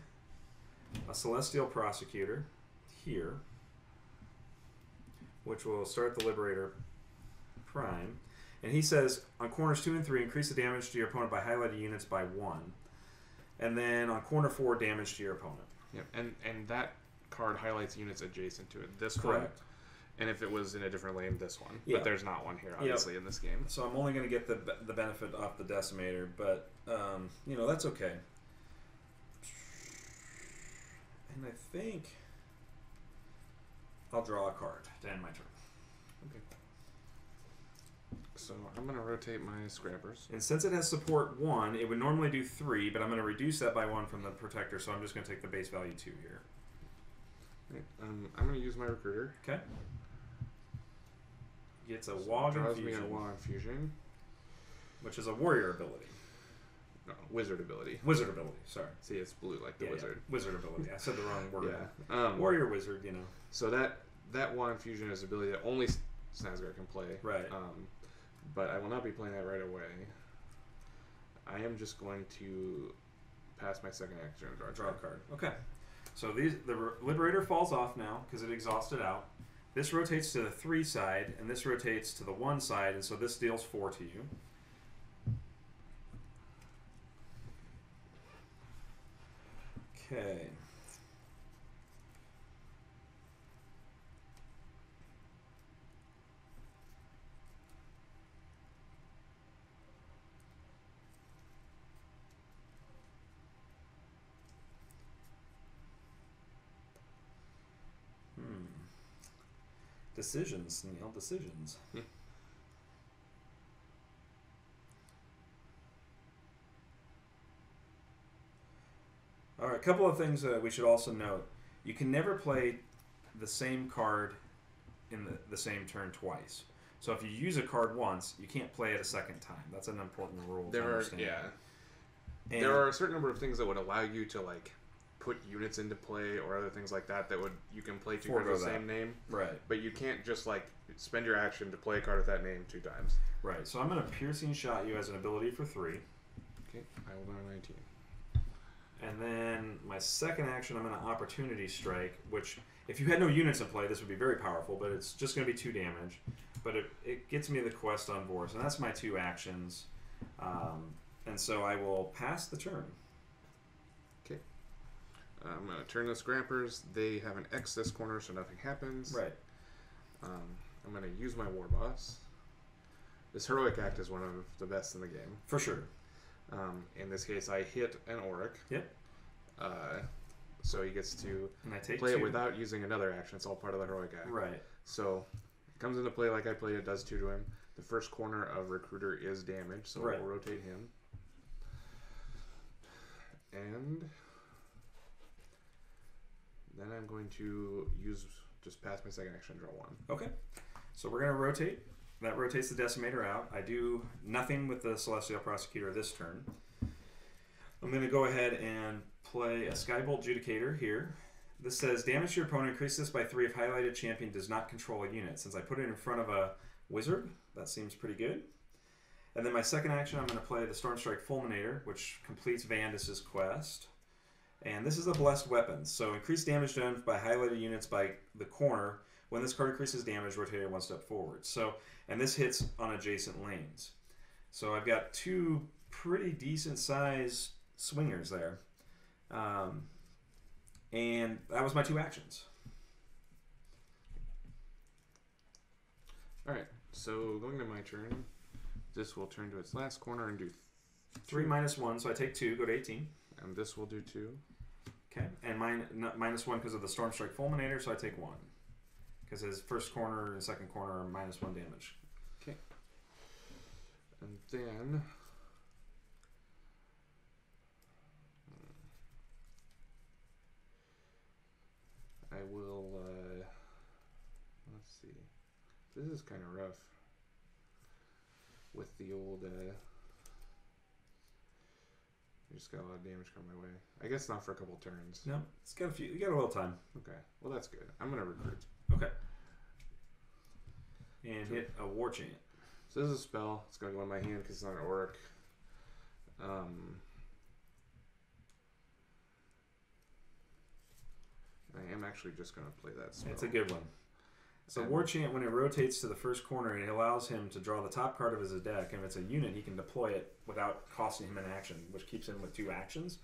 a Celestial Prosecutor here, which will start the Liberator Prime. And he says, on corners two and three, increase the damage to your opponent by highlighted units by one. And then on corner four, damage to your opponent. Yep. And and that card highlights units adjacent to it. This Correct. One. And if it was in a different lane, this one. Yep. But there's not one here, obviously, yep. in this game. So I'm only going to get the the benefit off the Decimator, but um, you know, that's okay. And I think I'll draw a card to end my turn. Okay. So I'm going to rotate my Scrappers. And since it has support one, it would normally do three, but I'm going to reduce that by one from the Protector, so I'm just going to take the base value two here. Right. Um, I'm going to use my Recruiter. Okay. Gets a so Wog draws Infusion. Me a Wog Infusion. Which is a Warrior ability. No, Wizard ability. Wizard ability, sorry. See, it's blue like the yeah, Wizard. Yeah. Wizard ability. I said the wrong word. Yeah. Um, Warrior Wizard, you know. So that, that Wog Infusion is an ability that only Snazgar can play. Right. Um, But I will not be playing that right away. I am just going to pass my second action and draw a draw card. card. Okay. So these, the Liberator falls off now because it exhausted out. This rotates to the three side, and this rotates to the one side, and so this deals four to you. Okay. Decisions, Neil. Decisions. Hmm. All right, a couple of things that we should also note. You can never play the same card in the, the same turn twice. So if you use a card once, you can't play it a second time. That's an important rule there to understand. Are, yeah. And there are a certain number of things that would allow you to, like, put units into play or other things like that that would you can play two cards with the same name. Right. But you can't just like spend your action to play a card with that name two times. Right. So I'm gonna piercing shot you as an ability for three. Okay. I will learn nineteen. And then my second action I'm gonna opportunity strike, which if you had no units in play, this would be very powerful, but it's just gonna be two damage. But it, it gets me the quest on Vorrus, and that's my two actions. Um, and so I will pass the turn. I'm going to turn the Scrappers. They have an X this corner, so nothing happens. Right. Um, I'm going to use my Warboss. This Heroic Act is one of the best in the game. For sure. Um, in this case, I hit an Orruk. Yep. Uh, so he gets to play two. It without using another action. It's all part of the Heroic Act. Right. So it comes into play like I played. It does two to him. The first corner of Recruiter is damaged, so right. we'll rotate him. And then I'm going to use just pass my second action and draw one. Okay. So we're going to rotate. That rotates the Decimator out. I do nothing with the Celestial Prosecutor this turn. I'm going to go ahead and play a Skybolt Judicator here. This says, damage to your opponent. Increase this by three if highlighted champion does not control a unit. Since I put it in front of a Wizard, that seems pretty good. And then my second action, I'm going to play the Stormstrike Fulminator, which completes Vandus's quest. And this is a blessed weapon, so increase damage done by highlighted units by the corner. When this card increases damage, rotate it one step forward. So, and this hits on adjacent lanes. So I've got two pretty decent size swingers there. Um, and that was my two actions. All right, so going to my turn, this will turn to its last corner and do three minus one, so I take two, go to eighteen. And this will do two. Okay, and mine, minus one because of the Stormstrike Fulminator, so I take one. Because his first corner and second corner are minus one damage. Okay. And then... I will, uh, let's see. This is kind of rough with the old, uh, I just got a lot of damage coming my way. I guess not for a couple turns. No, it's got a few, you got a little time. Okay, well that's good. I'm going to recruit. Okay. And so, hit a War Chant. So this is a spell. It's going to go in my hand because it's not an Orruk. Um... I am actually just going to play that spell. It's a good one. So and War Chant, when it rotates to the first corner, it allows him to draw the top card of his deck. And if it's a unit, he can deploy it without costing him an action, which keeps him with two actions.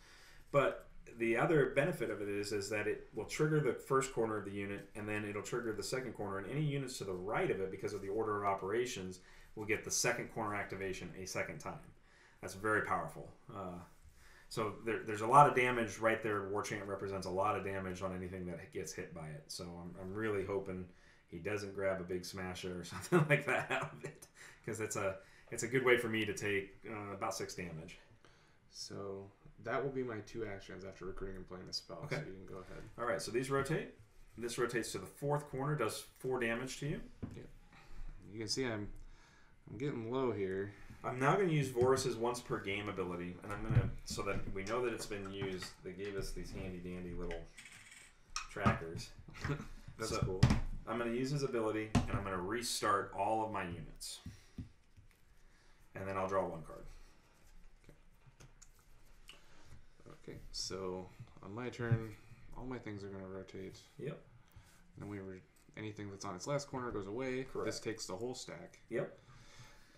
But the other benefit of it is, is that it will trigger the first corner of the unit, and then it'll trigger the second corner. And any units to the right of it, because of the order of operations, will get the second corner activation a second time. That's very powerful. Uh, So there, there's a lot of damage right there. War Chant represents a lot of damage on anything that gets hit by it. So I'm, I'm really hoping he doesn't grab a big smasher or something like that out of it. Because it's a, it's a good way for me to take uh, about six damage. So that will be my two actions after recruiting and playing the spell. Okay. So you can go ahead. All right, so these rotate. This rotates to the fourth corner, does four damage to you. Yeah. You can see I'm, I'm getting low here. I'm now going to use Vorrus's once per game ability, and I'm going to, so that we know that it's been used. They gave us these handy dandy little trackers. That's so cool. I'm going to use his ability, and I'm going to restart all of my units, and then I'll draw one card. Okay. Okay. So on my turn, all my things are going to rotate. Yep. And we re anything that's on its last corner goes away. Correct. This takes the whole stack. Yep.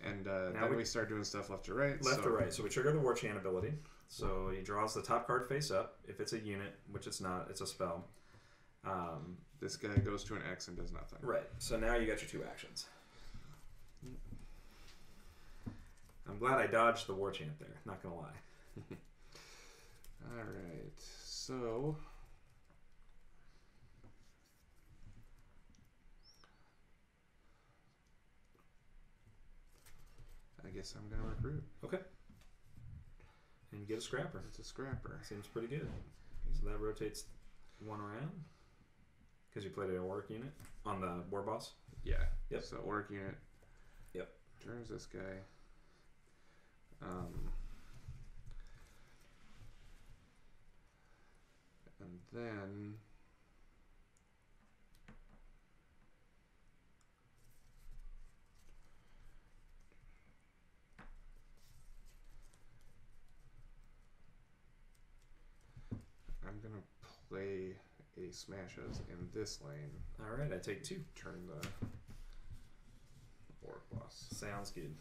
And uh, then we, we start doing stuff left to right. Left so. to right. So we trigger the War Chant ability. So he draws the top card face up. If it's a unit, which it's not, it's a spell. Um, this guy goes to an X and does nothing. Right. So now you got your two actions. I'm glad I dodged the War Chant there. Not going to lie. All right. So... I guess I'm going to recruit. Okay. And you get a scrapper. It's a scrapper. Seems pretty good. So that rotates one around. Because you played an Orruk unit on the Warboss? Yeah. Yep. So Orruk unit. Yep. Turns this guy. Um, and then... I'm going to play a Smashes in this lane. All right, I take two. Turn the Orc Boss. Sounds good.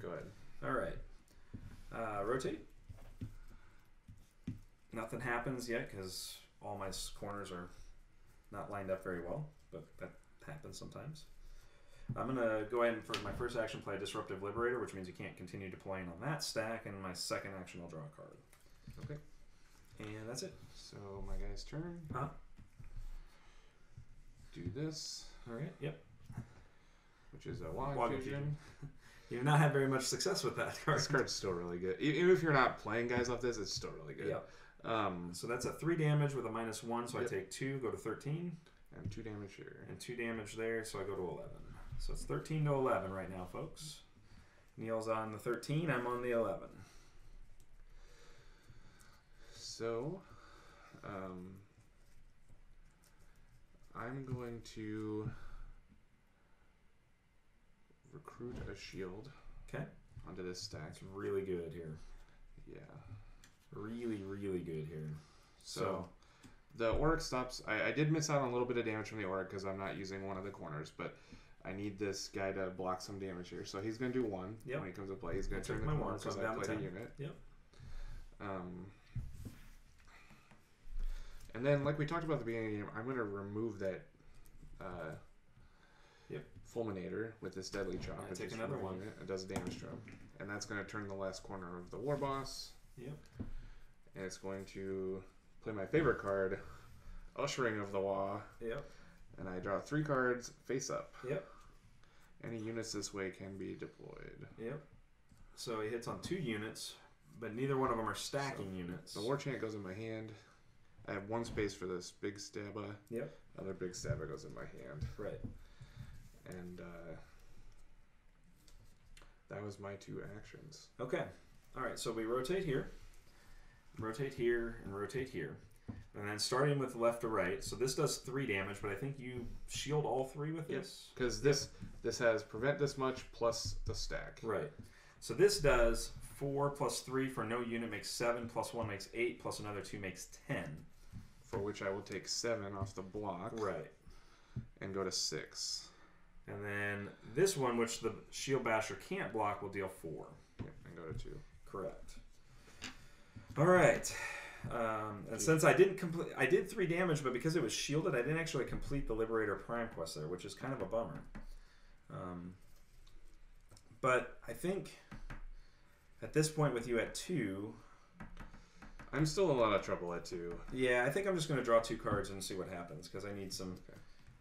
Go ahead. All right. Uh, rotate. Nothing happens yet because all my corners are not lined up very well, but that happens sometimes. I'm going to go ahead and for my first action play a Disruptive Liberator, which means you can't continue deploying on that stack, and my second action I'll draw a card. Okay. And that's it. So my guy's turn. Huh? Do this. All right. Yep. Which is a Wog Fusion. You've not had very much success with that card. This card's still really good. Even if you're not playing guys off this, it's still really good. Yep. Um, so that's a three damage with a minus one. So yep. I take two, go to thirteen, and two damage here, and two damage there. So I go to eleven. So it's thirteen to eleven right now, folks. Neil's on the thirteen. I'm on the eleven. So, um, I'm going to recruit a shield. Okay. Onto this stack. It's really good here. Yeah. Really, really good here. So, so the Orruk stops. I, I did miss out on a little bit of damage from the Orruk because I'm not using one of the corners, but I need this guy to block some damage here. So he's going to do one yep. when he comes to play. He's going to turn the corner because I played a unit. Yep. Um... And then, like we talked about at the beginning of the game, I'm going to remove that uh, yep. Fulminator with this Deadly Chop. I take another one. It. it does a damage job. And that's going to turn the last corner of the Warboss. Yep. And it's going to play my favorite card, Ushering of the Wa. Yep. And I draw three cards face up. Yep. Any units this way can be deployed. Yep. So he hits on two units, but neither one of them are stacking so units. The War Chant goes in my hand. I have one space for this big stabba. Yep. Other big stabba goes in my hand. Right. And uh, that was my two actions. Okay. All right. So we rotate here, rotate here, and rotate here. And then starting with left to right, so this does three damage, but I think you shield all three with this? Because this this has prevent this much plus the stack. Right. So this does four plus three for no unit makes seven, plus one makes eight, plus another two makes ten. For which I will take seven off the block. Right. And go to six. And then this one, which the shield basher can't block, will deal four. Yep, and go to two. Correct. All right. Um, and since I didn't complete, I did three damage, but because it was shielded, I didn't actually complete the Liberator Prime quest there, which is kind of a bummer. Um, but I think at this point with you at two, I'm still in a lot of trouble at two. Yeah, I think I'm just going to draw two cards and see what happens because I need some, okay.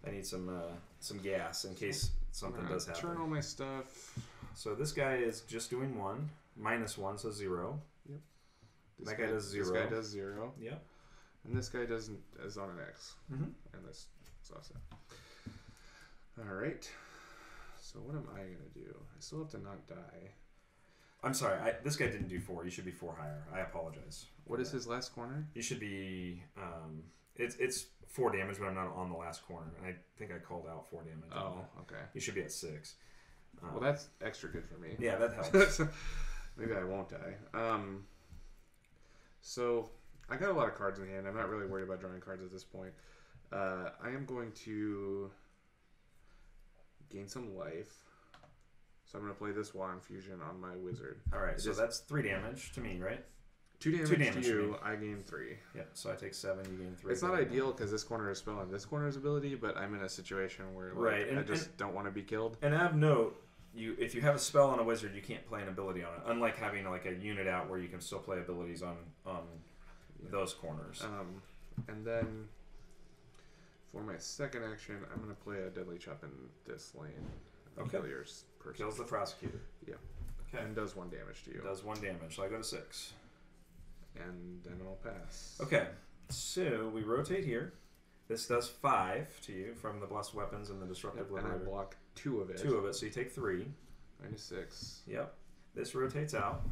I need some, uh, some gas in case something does happen. Turn all my stuff. So this guy is just doing one minus one, so zero. Yep. This that guy, guy does zero. This guy does zero. Yeah. And this guy doesn't is on an X. Mm-hmm. And this is awesome. All right. So what am I gonna do? I still have to not die. I'm sorry. I, this guy didn't do four. You should be four higher. I apologize. What is that. His last corner? You should be. Um, it's it's four damage, but I'm not on the last corner. And I think I called out four damage. Oh, okay. You should be at six. Um, well, that's extra good for me. Yeah, that helps. Maybe I won't die. Um. So, I got a lot of cards in hand. I'm not really worried about drawing cards at this point. Uh, I am going to gain some life. So, I'm going to play this War Infusion on my wizard. Alright, so just, that's three damage to me, right? Two damage, two damage to you, to me. I gain three. Yeah, so I take seven, you gain three. It's not ideal because this corner is spell and this corner is ability, but I'm in a situation where like, right, and, I just and, don't want to be killed. And have note. You, if you have a spell on a wizard, you can't play an ability on it. Unlike having like a unit out where you can still play abilities on on yeah. those corners. Um, and then for my second action, I'm going to play a Deadly Chop in this lane. Okay. Kill your person. Kills the prosecutor. Yeah. Okay. And does one damage to you. Does one damage. So I go to six. And then I'll pass. Okay. So we rotate here. This does five to you from the Blessed Weapons and the Disruptive Liberator. Yep, and I block two of it. Two of it, so you take three. Minus six. Yep. This rotates out.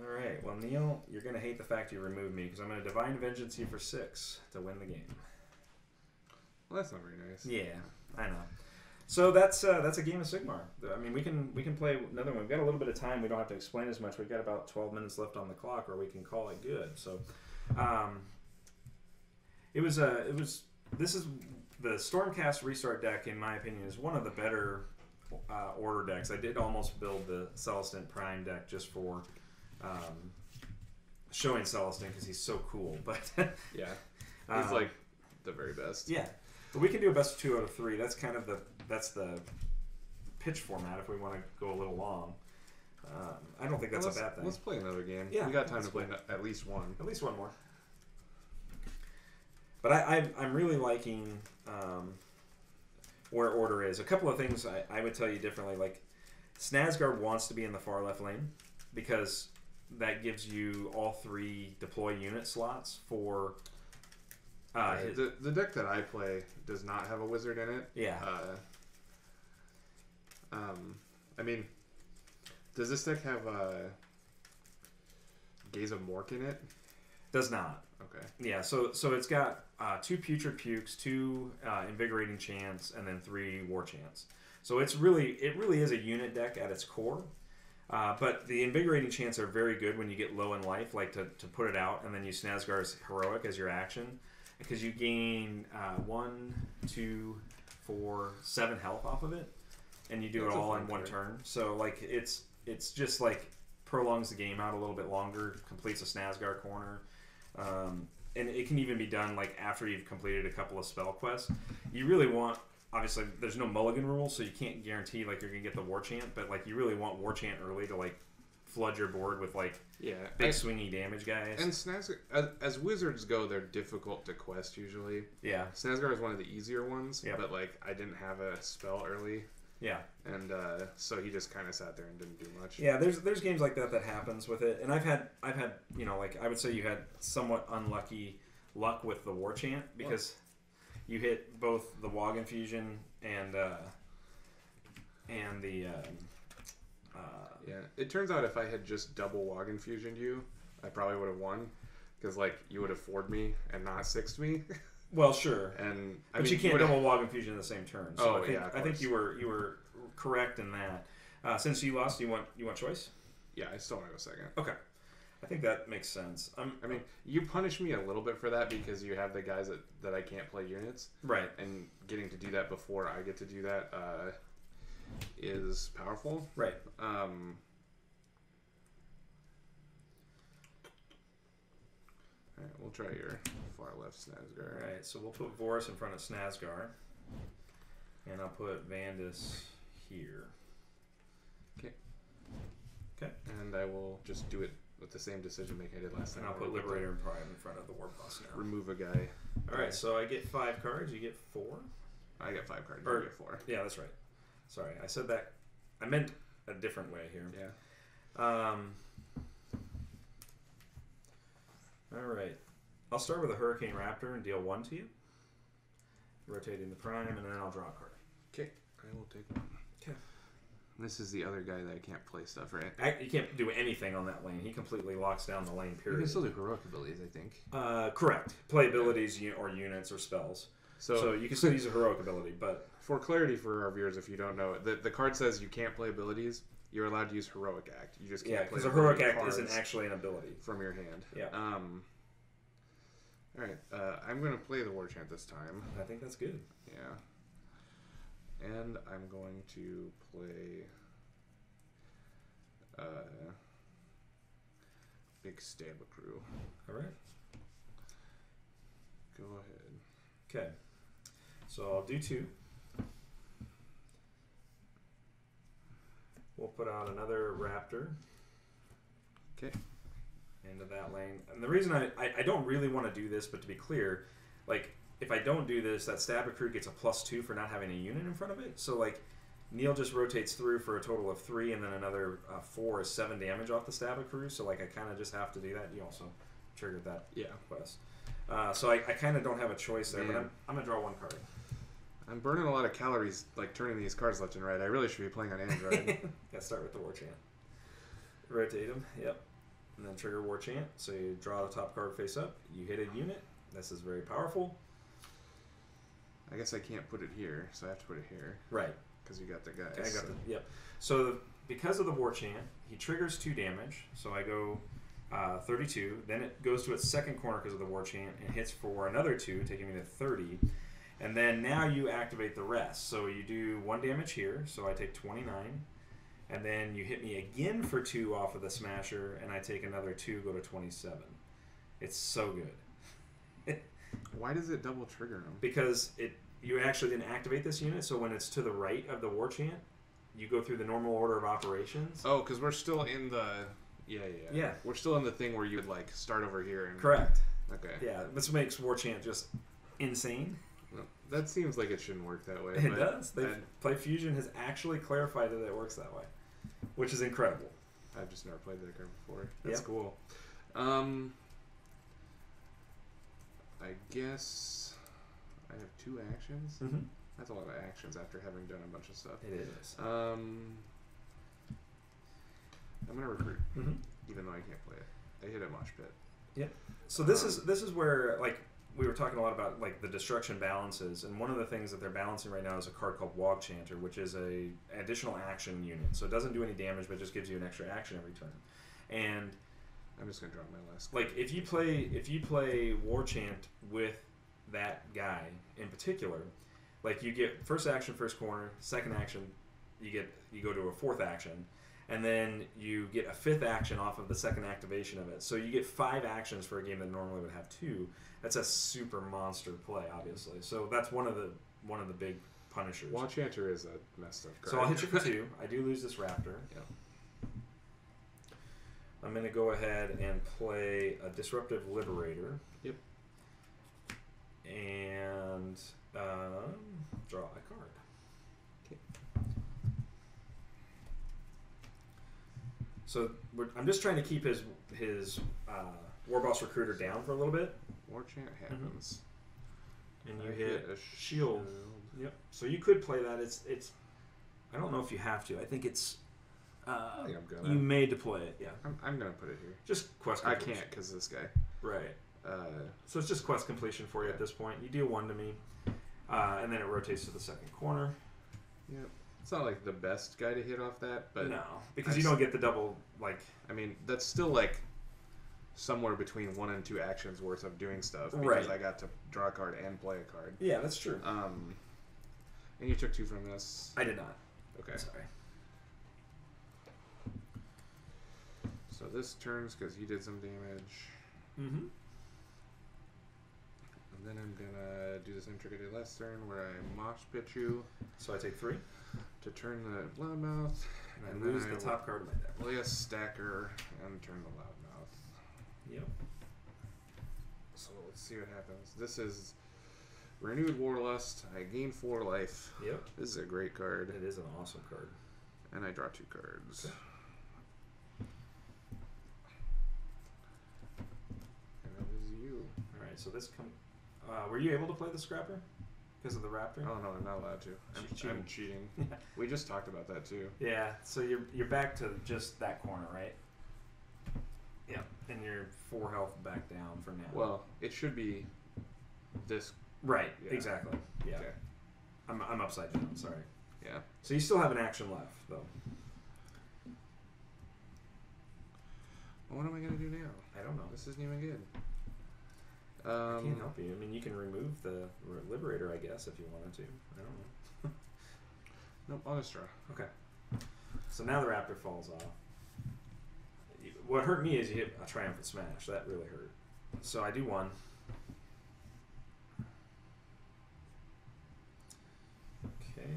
All right. Well, Neil, you're going to hate the fact you removed me because I'm going to Divine Vengeance you for six to win the game. Well, that's not very nice. Yeah, I know. So that's uh, that's a game of Sigmar. I mean, we can we can play another one. We've got a little bit of time. We don't have to explain as much. We've got about twelve minutes left on the clock, or we can call it good. So. Um, It was a. It was. This is the Stormcast restart deck. In my opinion, is one of the better uh, order decks. I did almost build the Celestin Prime deck just for um, showing Celestin because he's so cool. But yeah, he's um, like the very best. Yeah, but we can do a best of two out of three. That's kind of the that's the pitch format if we want to go a little long. Um, I don't think that's well, a bad thing. Let's play another game. Yeah, we got time to play no, at least one. At least one more. But I, I, I'm really liking um, where order is. A couple of things I, I would tell you differently. Like, Snazgar wants to be in the far left lane because that gives you all three deploy unit slots for... Uh, yeah, the, the deck that I play does not have a wizard in it. Yeah. Uh, um, I mean, does this deck have uh, Gaze of Mork in it? Does not. Okay. Yeah, so so it's got uh, two Putrid Pukes, two uh, Invigorating Chants, and then three War Chants. So it's really it really is a unit deck at its core. Uh, but the Invigorating Chants are very good when you get low in life, like to, to put it out, and then you Snazgar's Heroic as your action, because you gain uh, one, two, four, seven health off of it, and you do That's it all in one card. turn. So like it's it's just like prolongs the game out a little bit longer, completes a Snazgar corner. Um, and it can even be done like after you've completed a couple of spell quests. You really want, obviously, there's no mulligan rule, so you can't guarantee like you're gonna get the War Chant. But like you really want War Chant early to like flood your board with like yeah big I, swingy damage guys. And Snazgar, as, as wizards go, they're difficult to quest usually. Yeah, Snazgar is one of the easier ones. Yeah, but like I didn't have a spell early. Yeah, and uh, so he just kind of sat there and didn't do much. Yeah, there's there's games like that that happens with it, and I've had I've had you know like I would say you had somewhat unlucky luck with the War Chant because what? you hit both the Wog Infusion and uh, and the. Um, Uh, yeah, it turns out if I had just double Wog Infusioned you, I probably would have won, because like you would have four'd me and not six'd me. Well, sure, and I but mean, you can't you double Wog Infusion in the same turn. So oh I think, yeah, I think you were you were correct in that. Uh, since you lost, you want you want choice. Yeah, I still want to go second. Okay, I think that makes sense. I'm, I mean, you punish me a little bit for that because you have the guys that that I can't play units, right? And getting to do that before I get to do that. Uh, is powerful. Right. Um, all right, we'll try your far left Snazgar. All right, so we'll put Vorrus in front of Snazgar. And I'll put Bandus here. Okay. Okay. And I will just do it with the same decision making I did last time. And I'll put Liberator and Prime in front of the Warboss now. Remove a guy. All right, so I get five cards. You get four? I get five cards. Or, you get four. Yeah, that's right. Sorry, I said that. I meant a different way here. Yeah. Um, all right. I'll start with a Hurricane Raptor and deal one to you. Rotating the Prime, and then I'll draw a card. Okay. I will take one. Okay. This is the other guy that I can't play stuff, right? I, you can't do anything on that lane. He completely locks down the lane, period. You can still do heroic abilities, I think. Uh, correct. Play abilities or units or spells. So, so you can still use a heroic ability, but... For clarity for our viewers, if you don't know, the, the card says you can't play abilities. You're allowed to use heroic act. You just can't yeah, play because a heroic act isn't actually an ability. From your hand. Yeah. Um, all right. Uh, I'm going to play the War Chant this time. I think that's good. Yeah. And I'm going to play... Uh, Big Stab of Crew. All right. Go ahead. Okay, so I'll do two. We'll put out another Raptor. Okay. Into that lane. And the reason I, I, I don't really want to do this, but to be clear, like, if I don't do this, that Stab Recruit gets a plus two for not having a unit in front of it. So, like, Neil just rotates through for a total of three, and then another uh, four is seven damage off the Stab Recruit. So, like, I kind of just have to do that. You also triggered that yeah. quest. Uh, so I, I kind of don't have a choice there, Man. but I'm, I'm going to draw one card. I'm burning a lot of calories, like, turning these cards left and right. I really should be playing on Android. Got to start with the War Chant. Rotate them, yep. And then trigger War Chant. So you draw the top card face up. You hit a unit. This is very powerful. I guess I can't put it here, so I have to put it here. Right. Because you got the guy. I got so. the, yep. So the, because of the War Chant, he triggers two damage. So I go... Uh, thirty-two, then it goes to its second corner because of the War Chant and hits for another two, taking me to thirty, and then now you activate the rest, so you do one damage here, so I take twenty-nine, and then you hit me again for two off of the Smasher, and I take another two, go to twenty-seven. It's so good. Why does it double trigger him? Because it you actually didn't activate this unit, so when it's to the right of the War Chant, you go through the normal order of operations. Oh, because we're still in the... Yeah, yeah, yeah. We're still in the thing where you'd like start over here. And... Correct. Okay. Yeah, this makes War Chant just insane. Well, that seems like it shouldn't work that way. It but does. I'd... Play Fusion has actually clarified that it works that way, which is incredible. I've just never played that card before. That's yeah. cool. Um, I guess I have two actions. Mm-hmm. That's a lot of actions after having done a bunch of stuff. It is. Um. I'm gonna recruit, mm-hmm. even though I can't play it. I hit a Mosh Pit. Yeah. So this um, is this is where like we were talking a lot about like the destruction balances, and one of the things that they're balancing right now is a card called Wog Chanter, which is a additional action unit. So it doesn't do any damage, but just gives you an extra action every turn. And I'm just gonna draw my last. Like if you play if you play War Chant with that guy in particular, like you get first action, first corner, second action, you get you go to a fourth action. And then you get a fifth action off of the second activation of it. So you get five actions for a game that normally would have two. That's a super monster play, obviously. So that's one of the one of the big punishers. War Chanter is a messed up card. So I'll hit you for two. I do lose this Raptor. Yeah. I'm going to go ahead and play a Disruptive Liberator. Yep. And um, draw a card. Okay. So we're, I'm just trying to keep his his uh, Warboss Recruiter down for a little bit. War Chant happens. Mm-hmm. And you hit, hit a shield. shield. Yep. So you could play that. It's it's. I don't know if you have to. I think it's. Uh, I think I'm gonna. You made to play it. Yeah. I'm, I'm gonna put it here. Just quest. I can't because this guy. Right. Uh, so it's just quest completion for you at this point. You deal one to me, uh, and then it rotates to the second corner. Yep. It's not like the best guy to hit off that, but no, because I you don't get the double. Like, I mean, that's still like somewhere between one and two actions worth of doing stuff. Because right. I got to draw a card and play a card. Yeah, that's true. Um, and you took two from this. I did not. Okay. Sorry. So this turns because you did some damage. Mm-hmm. And then I'm gonna do the same trick I did last turn, where I Mosh Pit you. So I take three to turn the Loudmouth, and, and I lose the I top card of my deck. Play a Stacker and turn the Loudmouth. Yep. So let's see what happens. This is Renewed Warlust. I gain four life. Yep. This is a great card. It is an awesome card. And I draw two cards. Okay. And that is you. All right. So this comes. Uh, were you able to play the Scrapper because of the Raptor? Oh no, I'm not allowed to. I'm cheating. I'm cheating. We just talked about that too. Yeah. So you're you're back to just that corner, right? Yeah. And you're four health back down for now. Well, it should be this. Right. Yeah. Exactly. Yeah. Okay. I'm I'm upside down. Sorry. Yeah. So you still have an action left, though. Well, what am I gonna do now? I don't know. This isn't even good. Um, I can't help you. I mean, you can remove the Liberator, I guess, if you wanted to. I don't know. Nope, I'll just draw. Okay. So now the Raptor falls off. What hurt me is you hit a Triumphant Smash. That really hurt. So I do one. Okay.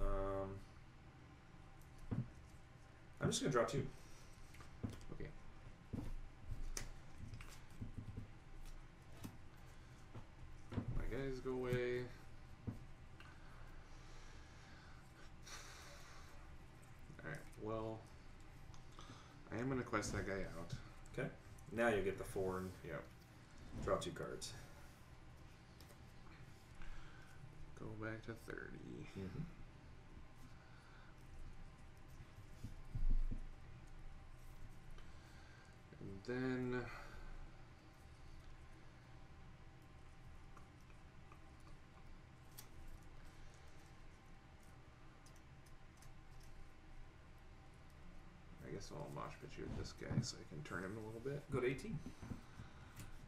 Um, I'm just going to draw two. Guys go away. Alright, well, I am going to quest that guy out. Okay. Now you get the four and yep. Draw two cards. Go back to thirty. Mm-hmm. And then... I guess I'll Mosh Pit you with this guy so I can turn him a little bit. Go to eighteen.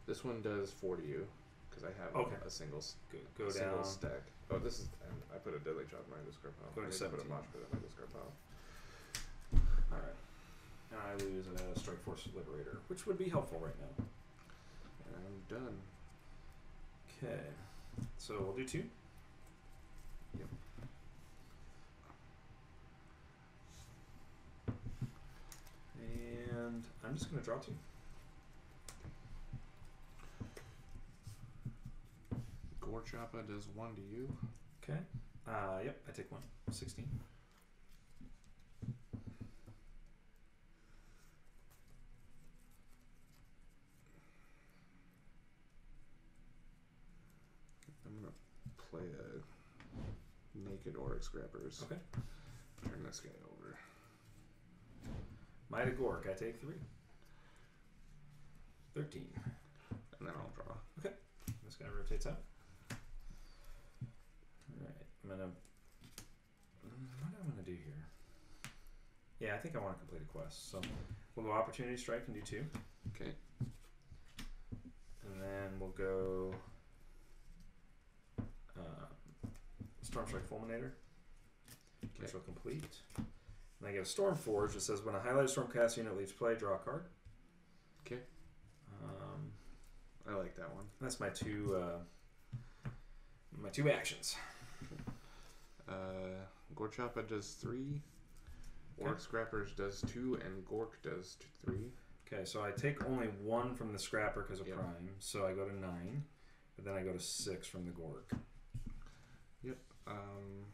This one does four to you because I have okay. a single, go, go a single stack. Oh, this is. I put a Deadly Chop in my discard pile. Go to I seventeen. Put a Mosh Pit in my discard pile. All right. And I lose a Strike Force Liberator, which would be helpful right now. And I'm done. Okay. So we'll do two. Yep. And I'm just going to draw two. Gore Chopper does one to you. Okay. Uh, yep, I take one. sixteen. I'm going to play a Naked Orruk Scrappers. Okay. Turn this guy over. Might of Gork, I take three. Thirteen. And then I'll draw. Okay. This guy rotates out. Alright. I'm gonna what do I wanna do here? Yeah, I think I wanna complete a quest. So we'll go Opportunity Strike and do two. Okay. And then we'll go uh, Stormstrike Fulminator. Okay. Which will complete. And I get a Storm Forge that says when a highlighted Stormcast unit leaves play, draw a card. Okay. Um, I like that one. That's my two uh, my two actions. Uh, Gore Chopper does three. Orruk Scrappers does two, and Gork does two, three. Okay, so I take only one from the Scrapper because of yep. Prime, so I go to nine, but then I go to six from the Gork. Yep. Um,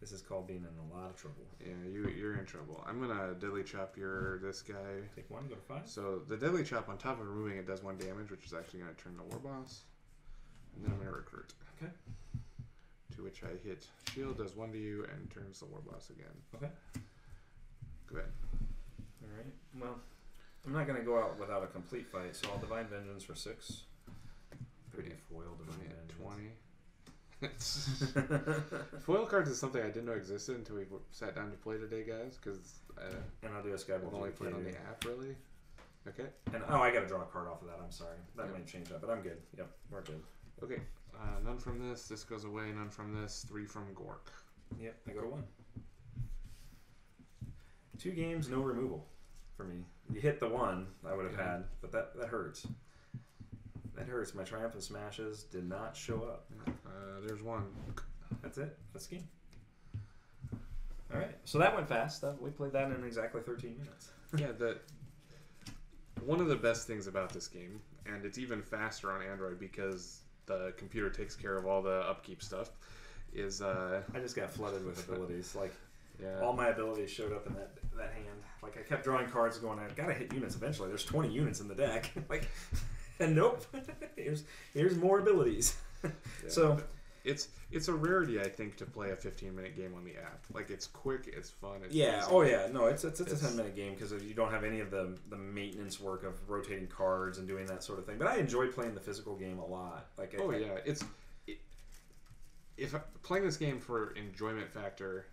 this is called being in a lot of trouble. Yeah, you, you're in trouble. I'm going to Deadly Chop your this guy. Take one, go to five. So the Deadly Chop, on top of removing it, does one damage, which is actually going to turn to Warboss. And then I'm going to Recruit. Okay. To which I hit shield, does one to you, and turns the Warboss again. Okay. Go ahead. All right. Well, I'm not going to go out without a complete fight, so I'll Divine Vengeance for six. Pretty foil Divine Vengeance. twenty. Foil cards is something I didn't know existed until we sat down to play today, guys, because uh, and I'll do a Skybolt only played on the app, really. Okay. And oh, I got to draw a card off of that. I'm sorry. That yep. might change that, but I'm good. Yep, we're good. Okay. Uh, none from this. This goes away. None from this. Three from Gork. Yep, I go to one. Two games, no removal for me. You hit the one I would have yeah. had, but that, that hurts. That hurts. My Triumphant Smashes did not show up. Uh, there's one. That's it. That's the game. All right. So that went fast. That, we played that in exactly thirteen minutes. Yeah, the... One of the best things about this game, and it's even faster on Android because the computer takes care of all the upkeep stuff, is uh, I just got flooded with abilities. Like yeah. all my abilities showed up in that that hand. Like I kept drawing cards, going, I've got to hit units eventually. There's twenty units in the deck. Like, and nope, here's here's more abilities. Yeah. So it's it's a rarity, I think, to play a fifteen minute game on the app. Like it's quick, it's fun. It's yeah. Easy. Oh yeah. No, it's it's, it's, it's a ten minute game because you don't have any of the the maintenance work of rotating cards and doing that sort of thing. But I enjoy playing the physical game a lot. Like oh I, yeah, it's it, if I, playing this game for enjoyment factor,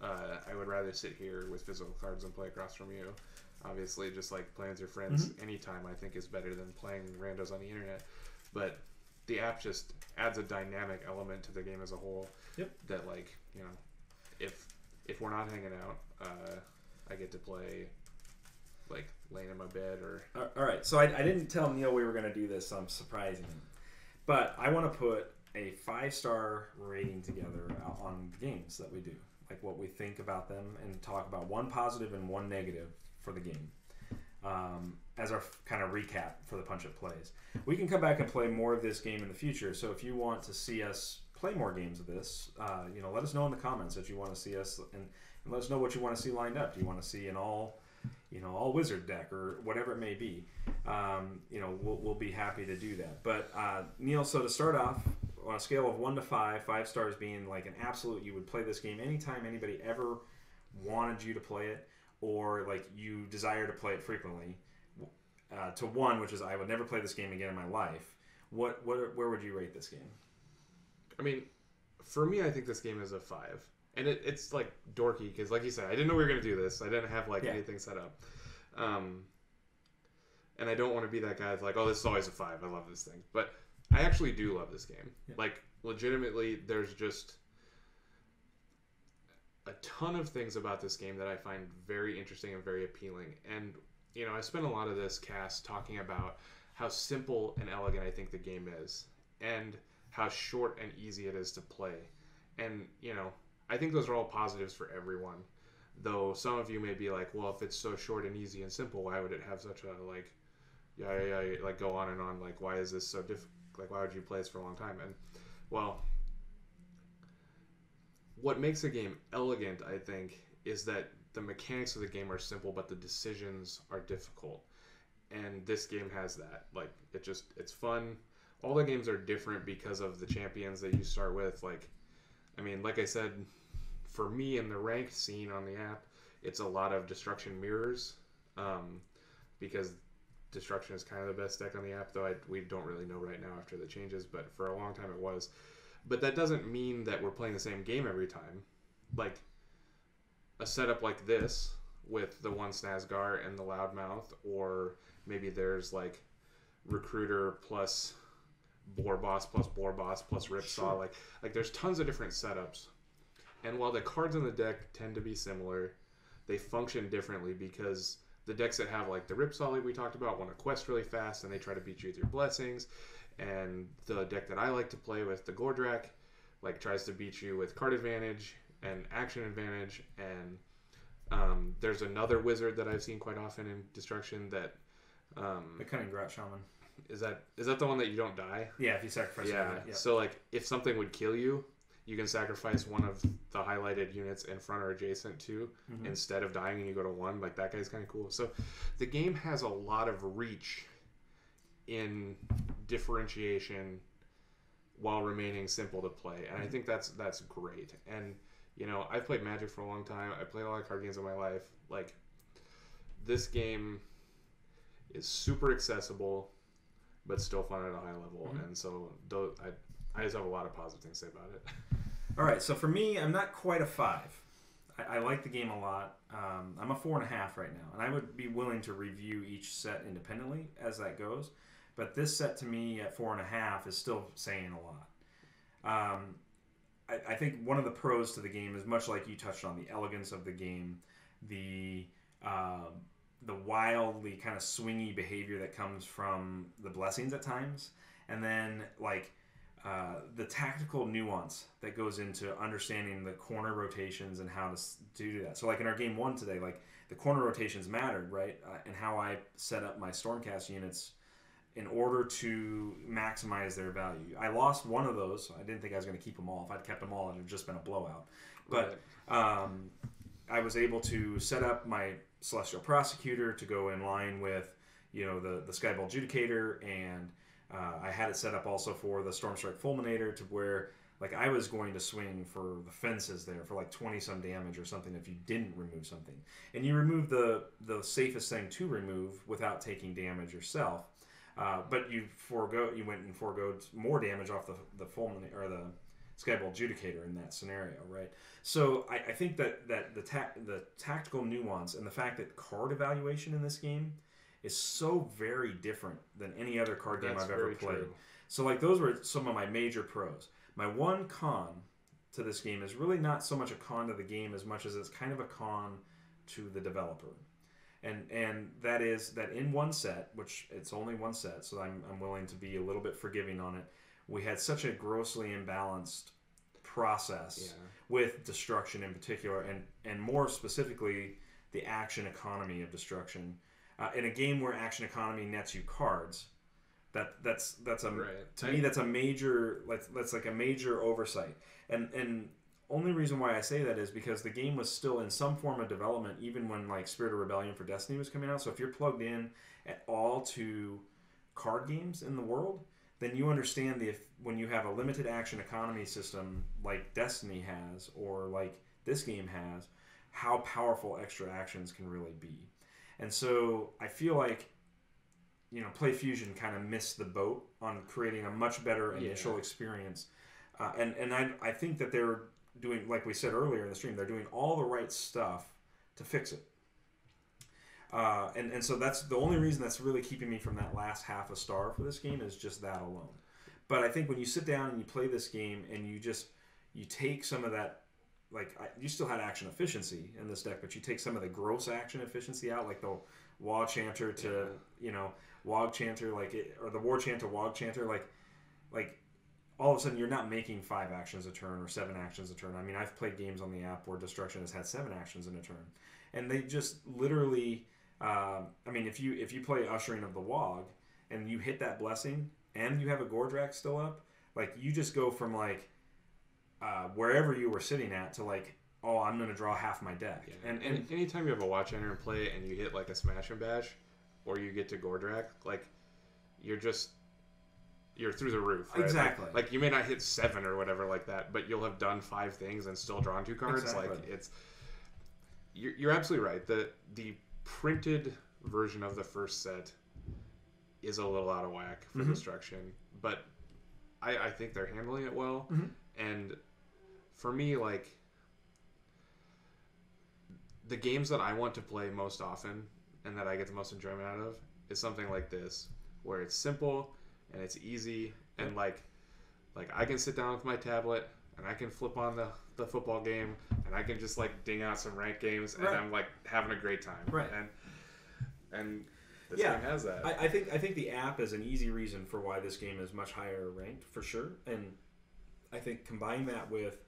uh, I would rather sit here with physical cards and play across from you. Obviously, just like playing with your friends mm-hmm. anytime, I think is better than playing randos on the internet. But the app just adds a dynamic element to the game as a whole. Yep. That like, you know, if if we're not hanging out, uh, I get to play like laying in my bed or. All right. So I, I didn't tell Neil we were going to do this. So I'm surprising him, but I want to put a five star rating together on games that we do, like what we think about them, and talk about one positive and one negative for the game. Um, as our kind of recap for the Punch-It plays. We can come back and play more of this game in the future, so if you want to see us play more games of this, uh, you know, let us know in the comments if you want to see us, and, and let us know what you want to see lined up. Do you want to see an all, you know, all wizard deck or whatever it may be? Um, you know, we'll, we'll be happy to do that. But, uh, Neil, so to start off, on a scale of one to five, five stars being like an absolute, you would play this game anytime anybody ever wanted you to play it, or like you desire to play it frequently, uh, to one, which is I would never play this game again in my life. What, what, where would you rate this game? I mean, for me, I think this game is a five, and it, it's like dorky because, like you said, I didn't know we were gonna do this. I didn't have like yeah. anything set up, um, and I don't want to be that guy that's like, oh, this is always a five. I love this thing, but I actually do love this game. Yeah. Like, legitimately, there's just a ton of things about this game that I find very interesting and very appealing. And, you know, I spent a lot of this cast talking about how simple and elegant I think the game is and how short and easy it is to play. And, you know, I think those are all positives for everyone, though some of you may be like, well, if it's so short and easy and simple, why would it have such a, like, yeah, yeah, yeah like, go on and on, like, why is this so diff-, like, why would you play this for a long time? And, well, what makes a game elegant, I think, is that the mechanics of the game are simple, but the decisions are difficult. And this game has that. Like, it just, it's fun. All the games are different because of the champions that you start with. Like, I mean, like I said, for me in the ranked scene on the app, it's a lot of Destruction Mirrors, um, because Destruction is kind of the best deck on the app, though I, we don't really know right now after the changes, but for a long time it was. But that doesn't mean that we're playing the same game every time. Like, a setup like this with the one Snazgar and the Loudmouth, or maybe there's, like, Recruiter plus Warboss plus Warboss plus Ripsaw. Like, like, there's tons of different setups. And while the cards in the deck tend to be similar, they function differently because the decks that have, like, the Ripsaw we talked about want to quest really fast, and they try to beat you with your blessings. And the deck that I like to play with, the Gordrak, like tries to beat you with card advantage and action advantage. And um, there's another wizard that I've seen quite often in Destruction that um, the Cunning Grot Shaman. Is that is that the one that you don't die? Yeah, if you sacrifice. Yeah. It, yeah. So like, if something would kill you, you can sacrifice one of the highlighted units in front or adjacent to mm-hmm. instead of dying, and you go to one. Like, that guy's kind of cool. So the game has a lot of reach in differentiation while remaining simple to play, and I think that's that's great. And you know, I've played Magic for a long time. I played a lot of card games in my life. Like, this game is super accessible, but still fun at a high level. Mm-hmm. And so though, I. I just have a lot of positive things to say about it. All right, so for me, I'm not quite a five. I, I like the game a lot. Um, I'm a four and a half right now, and I would be willing to review each set independently as that goes. But this set to me at four and a half is still saying a lot. Um, I, I think one of the pros to the game is, much like you touched on, the elegance of the game, the uh, the wildly kind of swingy behavior that comes from the blessings at times, and then like. Uh, the tactical nuance that goes into understanding the corner rotations and how to, to do that. So like in our game one today, like the corner rotations mattered, right? Uh, and how I set up my Stormcast units in order to maximize their value. I lost one of those. So I didn't think I was going to keep them all. If I'd kept them all, it would have just been a blowout. But um, I was able to set up my Celestial Prosecutor to go in line with, you know, the, the Skybolt Judicator, and Uh, I had it set up also for the Stormstrike Fulminator to where, like, I was going to swing for the fences there for like twenty some damage or something if you didn't remove something. And you remove the, the safest thing to remove without taking damage yourself. Uh, but you forego you went and foregoed more damage off the the Fulminator or the Skybolt Judicator in that scenario, right? So I, I think that that the ta the tactical nuance and the fact that card evaluation in this game is so very different than any other card game That's I've ever played. True. So like, those were some of my major pros. My one con to this game is really not so much a con to the game as much as it's kind of a con to the developer. And and that is that in one set, which it's only one set, so I'm, I'm willing to be a little bit forgiving on it, we had such a grossly imbalanced process yeah. with Destruction in particular, and, and more specifically, the action economy of Destruction. Uh, in a game where action economy nets you cards, that that's that's a right. to me that's a major like that's like a major oversight. And and only reason why I say that is because the game was still in some form of development even when like Spirit of Rebellion for Destiny was coming out. So if you're plugged in at all to card games in the world, then you understand the if when you have a limited action economy system like Destiny has or like this game has, how powerful extra actions can really be. And so I feel like, you know, Play Fusion kind of missed the boat on creating a much better initial yeah. experience. Uh, and and I, I think that they're doing, like we said earlier in the stream, they're doing all the right stuff to fix it. Uh, and, and so that's the only reason that's really keeping me from that last half a star for this game is just that alone. But I think when you sit down and you play this game and you just, you take some of that, like, you still had action efficiency in this deck, but you take some of the gross action efficiency out, like the War Chanter to, yeah. you know, Wog Chanter, like, it, or the War Chant to Wog Chanter, like, like, all of a sudden you're not making five actions a turn or seven actions a turn. I mean, I've played games on the app where Destruction has had seven actions in a turn. And they just literally, uh, I mean, if you, if you play Ushering of the Wog and you hit that Blessing and you have a Gordrak still up, like, you just go from, like, Uh, wherever you were sitting at to like, oh, I'm going to draw half my deck. Yeah. And, and, and anytime you have a watch enter and play and you hit like a Smash and Bash or you get to Gordrak, like you're just, you're through the roof. Right? Exactly. Like, like you may not hit seven or whatever like that, but you'll have done five things and still drawn two cards. Exactly. Like it's, you're, you're absolutely right. The, the printed version of the first set is a little out of whack for mm-hmm. Destruction, but I, I think they're handling it well. Mm-hmm. And for me, like, the games that I want to play most often and that I get the most enjoyment out of is something like this, where it's simple and it's easy and, like, like I can sit down with my tablet and I can flip on the, the football game and I can just, like, ding out some ranked games and right. I'm, like, having a great time. Right. And, and this yeah, game has that. I, I think I think the app is an easy reason for why this game is much higher ranked, for sure. And I think combine that with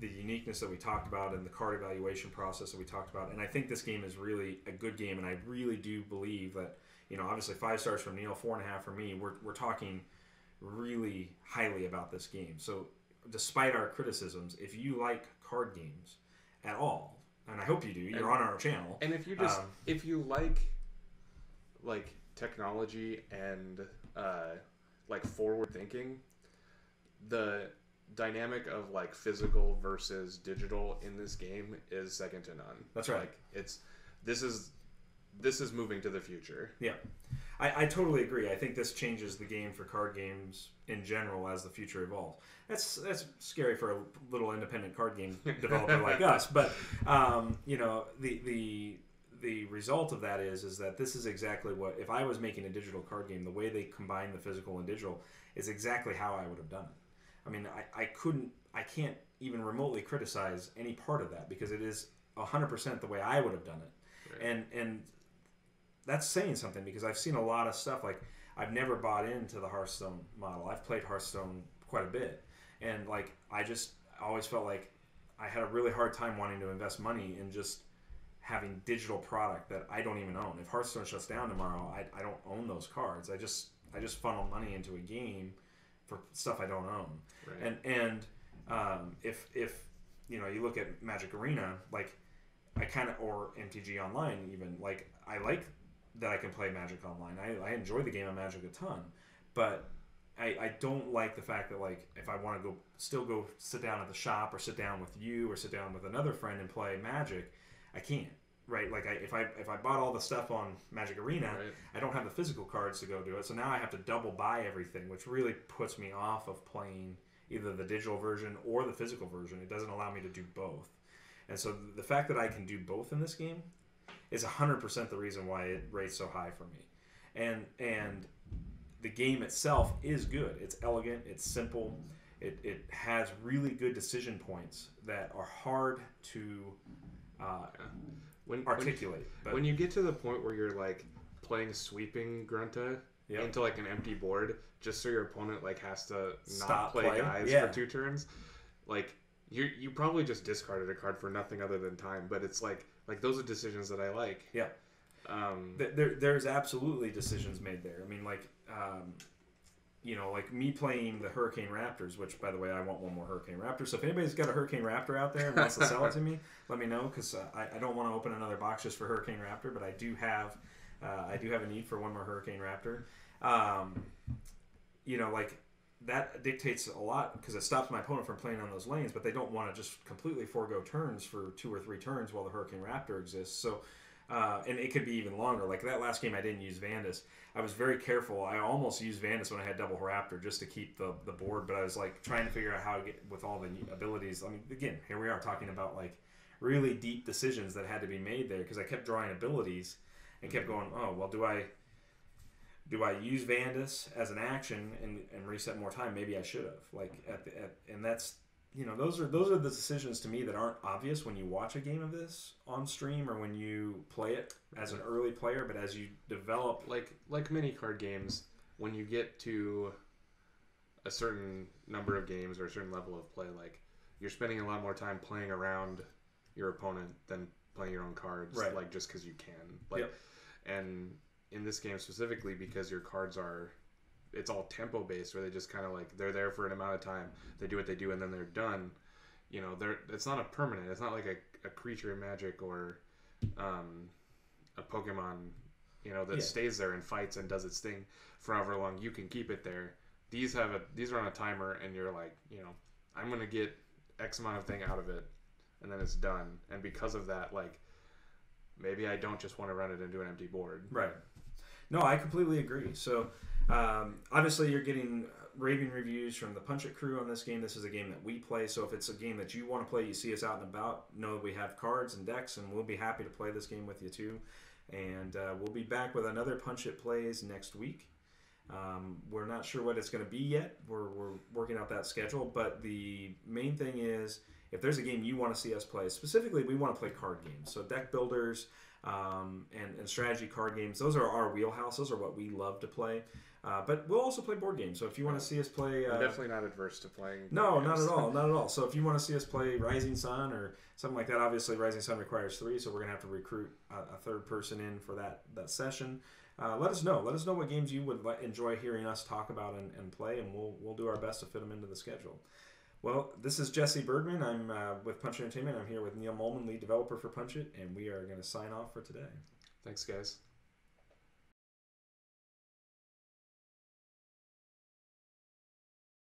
the uniqueness that we talked about and the card evaluation process that we talked about, and I think this game is really a good game, and I really do believe that, you know, obviously five stars from Neil, four and a half from me, we're, we're talking really highly about this game. So despite our criticisms, if you like card games at all, and I hope you do, you're and, on our channel. And if you just, um, if you like, like technology and uh, like forward thinking, the dynamic of like physical versus digital in this game is second to none. That's right. Like, it's this is this is moving to the future. Yeah, I, I totally agree. I think this changes the game for card games in general as the future evolves. That's that's scary for a little independent card game developer like us, but um, you know, the the the result of that is is that this is exactly what, if I was making a digital card game, the way they combine the physical and digital is exactly how I would have done it. I mean, I, I couldn't, I can't even remotely criticize any part of that because it is one hundred percent the way I would have done it. Right. And and that's saying something because I've seen a lot of stuff like, I've never bought into the Hearthstone model. I've played Hearthstone quite a bit. And, like, I just always felt like I had a really hard time wanting to invest money in just having digital product that I don't even own. If Hearthstone shuts down tomorrow, I, I don't own those cards. I just I just funnel money into a game for stuff I don't own. Right. And and um, if, if, you know, you look at Magic Arena, like, I kind of, or M T G Online even, like, I like that I can play Magic Online. I, I enjoy the game of Magic a ton, but I, I don't like the fact that, like, if I want to go still go sit down at the shop or sit down with you or sit down with another friend and play Magic, I can't, right? Like, I, if I if I bought all the stuff on Magic Arena, right, I don't have the physical cards to go do it, so now I have to double buy everything, which really puts me off of playing either the digital version or the physical version. It doesn't allow me to do both. And so the fact that I can do both in this game is one hundred percent the reason why it rates so high for me. And and the game itself is good. It's elegant. It's simple. It, it has really good decision points that are hard to uh, when, articulate. When, but, when you get to the point where you're, like, playing sweeping Grunta yep. into, like, an empty board just so your opponent, like, has to Stop not play playing. guys yeah. for two turns, like, you you probably just discarded a card for nothing other than time. But it's, like, Like, those are decisions that I like. Yeah. Um, there, there's absolutely decisions made there. I mean, like, um, you know, like me playing the Hurricane Raptors, which, by the way, I want one more Hurricane Raptor. So if anybody's got a Hurricane Raptor out there and wants to sell it to me, let me know, because uh, I, I don't want to open another box just for Hurricane Raptor, but I do have uh, I do have a need for one more Hurricane Raptor. Um, you know, like, that dictates a lot because it stops my opponent from playing on those lanes, but they don't want to just completely forego turns for two or three turns while the Hurricane Raptor exists. So, uh, and it could be even longer. Like that last game, I didn't use Vandus. I was very careful. I almost used Vandus when I had double Raptor just to keep the, the board, but I was like trying to figure out how to get with all the abilities. I mean, again, here we are talking about like really deep decisions that had to be made there because I kept drawing abilities and kept going, oh, well, do I... Do I use Vandus as an action and, and reset more time? Maybe I should have. Like, at the, at, and that's, you know, those are those are the decisions to me that aren't obvious when you watch a game of this on stream or when you play it as an early player. But as you develop, like like many card games, when you get to a certain number of games or a certain level of play, like you're spending a lot more time playing around your opponent than playing your own cards, right? Like just because you can, like, yep. and. In this game specifically, because your cards are, it's all tempo based, where they just kind of like they're there for an amount of time, they do what they do, and then they're done. You know, they're it's not a permanent. It's not like a, a creature in Magic or um, a Pokemon, you know, that yeah. stays there and fights and does its thing for however long you can keep it there. These have a these are on a timer, and you're like, you know, I'm gonna get X amount of thing out of it, and then it's done. And because of that, like maybe I don't just want to run it into an empty board, right? No, I completely agree. So, um, obviously, you're getting raving reviews from the Punch-It crew on this game. This is a game that we play. So, if it's a game that you want to play, you see us out and about, know that we have cards and decks, and we'll be happy to play this game with you, too. And uh, we'll be back with another Punch-It Plays next week. Um, we're not sure what it's going to be yet. We're, we're working out that schedule. But the main thing is, if there's a game you want to see us play, specifically we want to play card games. So deck builders um, and, and strategy card games, those are our wheelhouse. Those are what we love to play. Uh, but we'll also play board games. So if you want to see us play... Uh, I'm definitely not adverse to playing board No, games. Not at all. Not at all. So if you want to see us play Rising Sun or something like that, obviously Rising Sun requires three, so we're going to have to recruit a, a third person in for that, that session. Uh, let us know. Let us know what games you would enjoy hearing us talk about and, and play, and we'll, we'll do our best to fit them into the schedule. Well, this is Jesse Bergman. I'm uh, with Punch-It Entertainment. I'm here with Neil Mulman, lead developer for Punch-It, and we are going to sign off for today. Thanks, guys.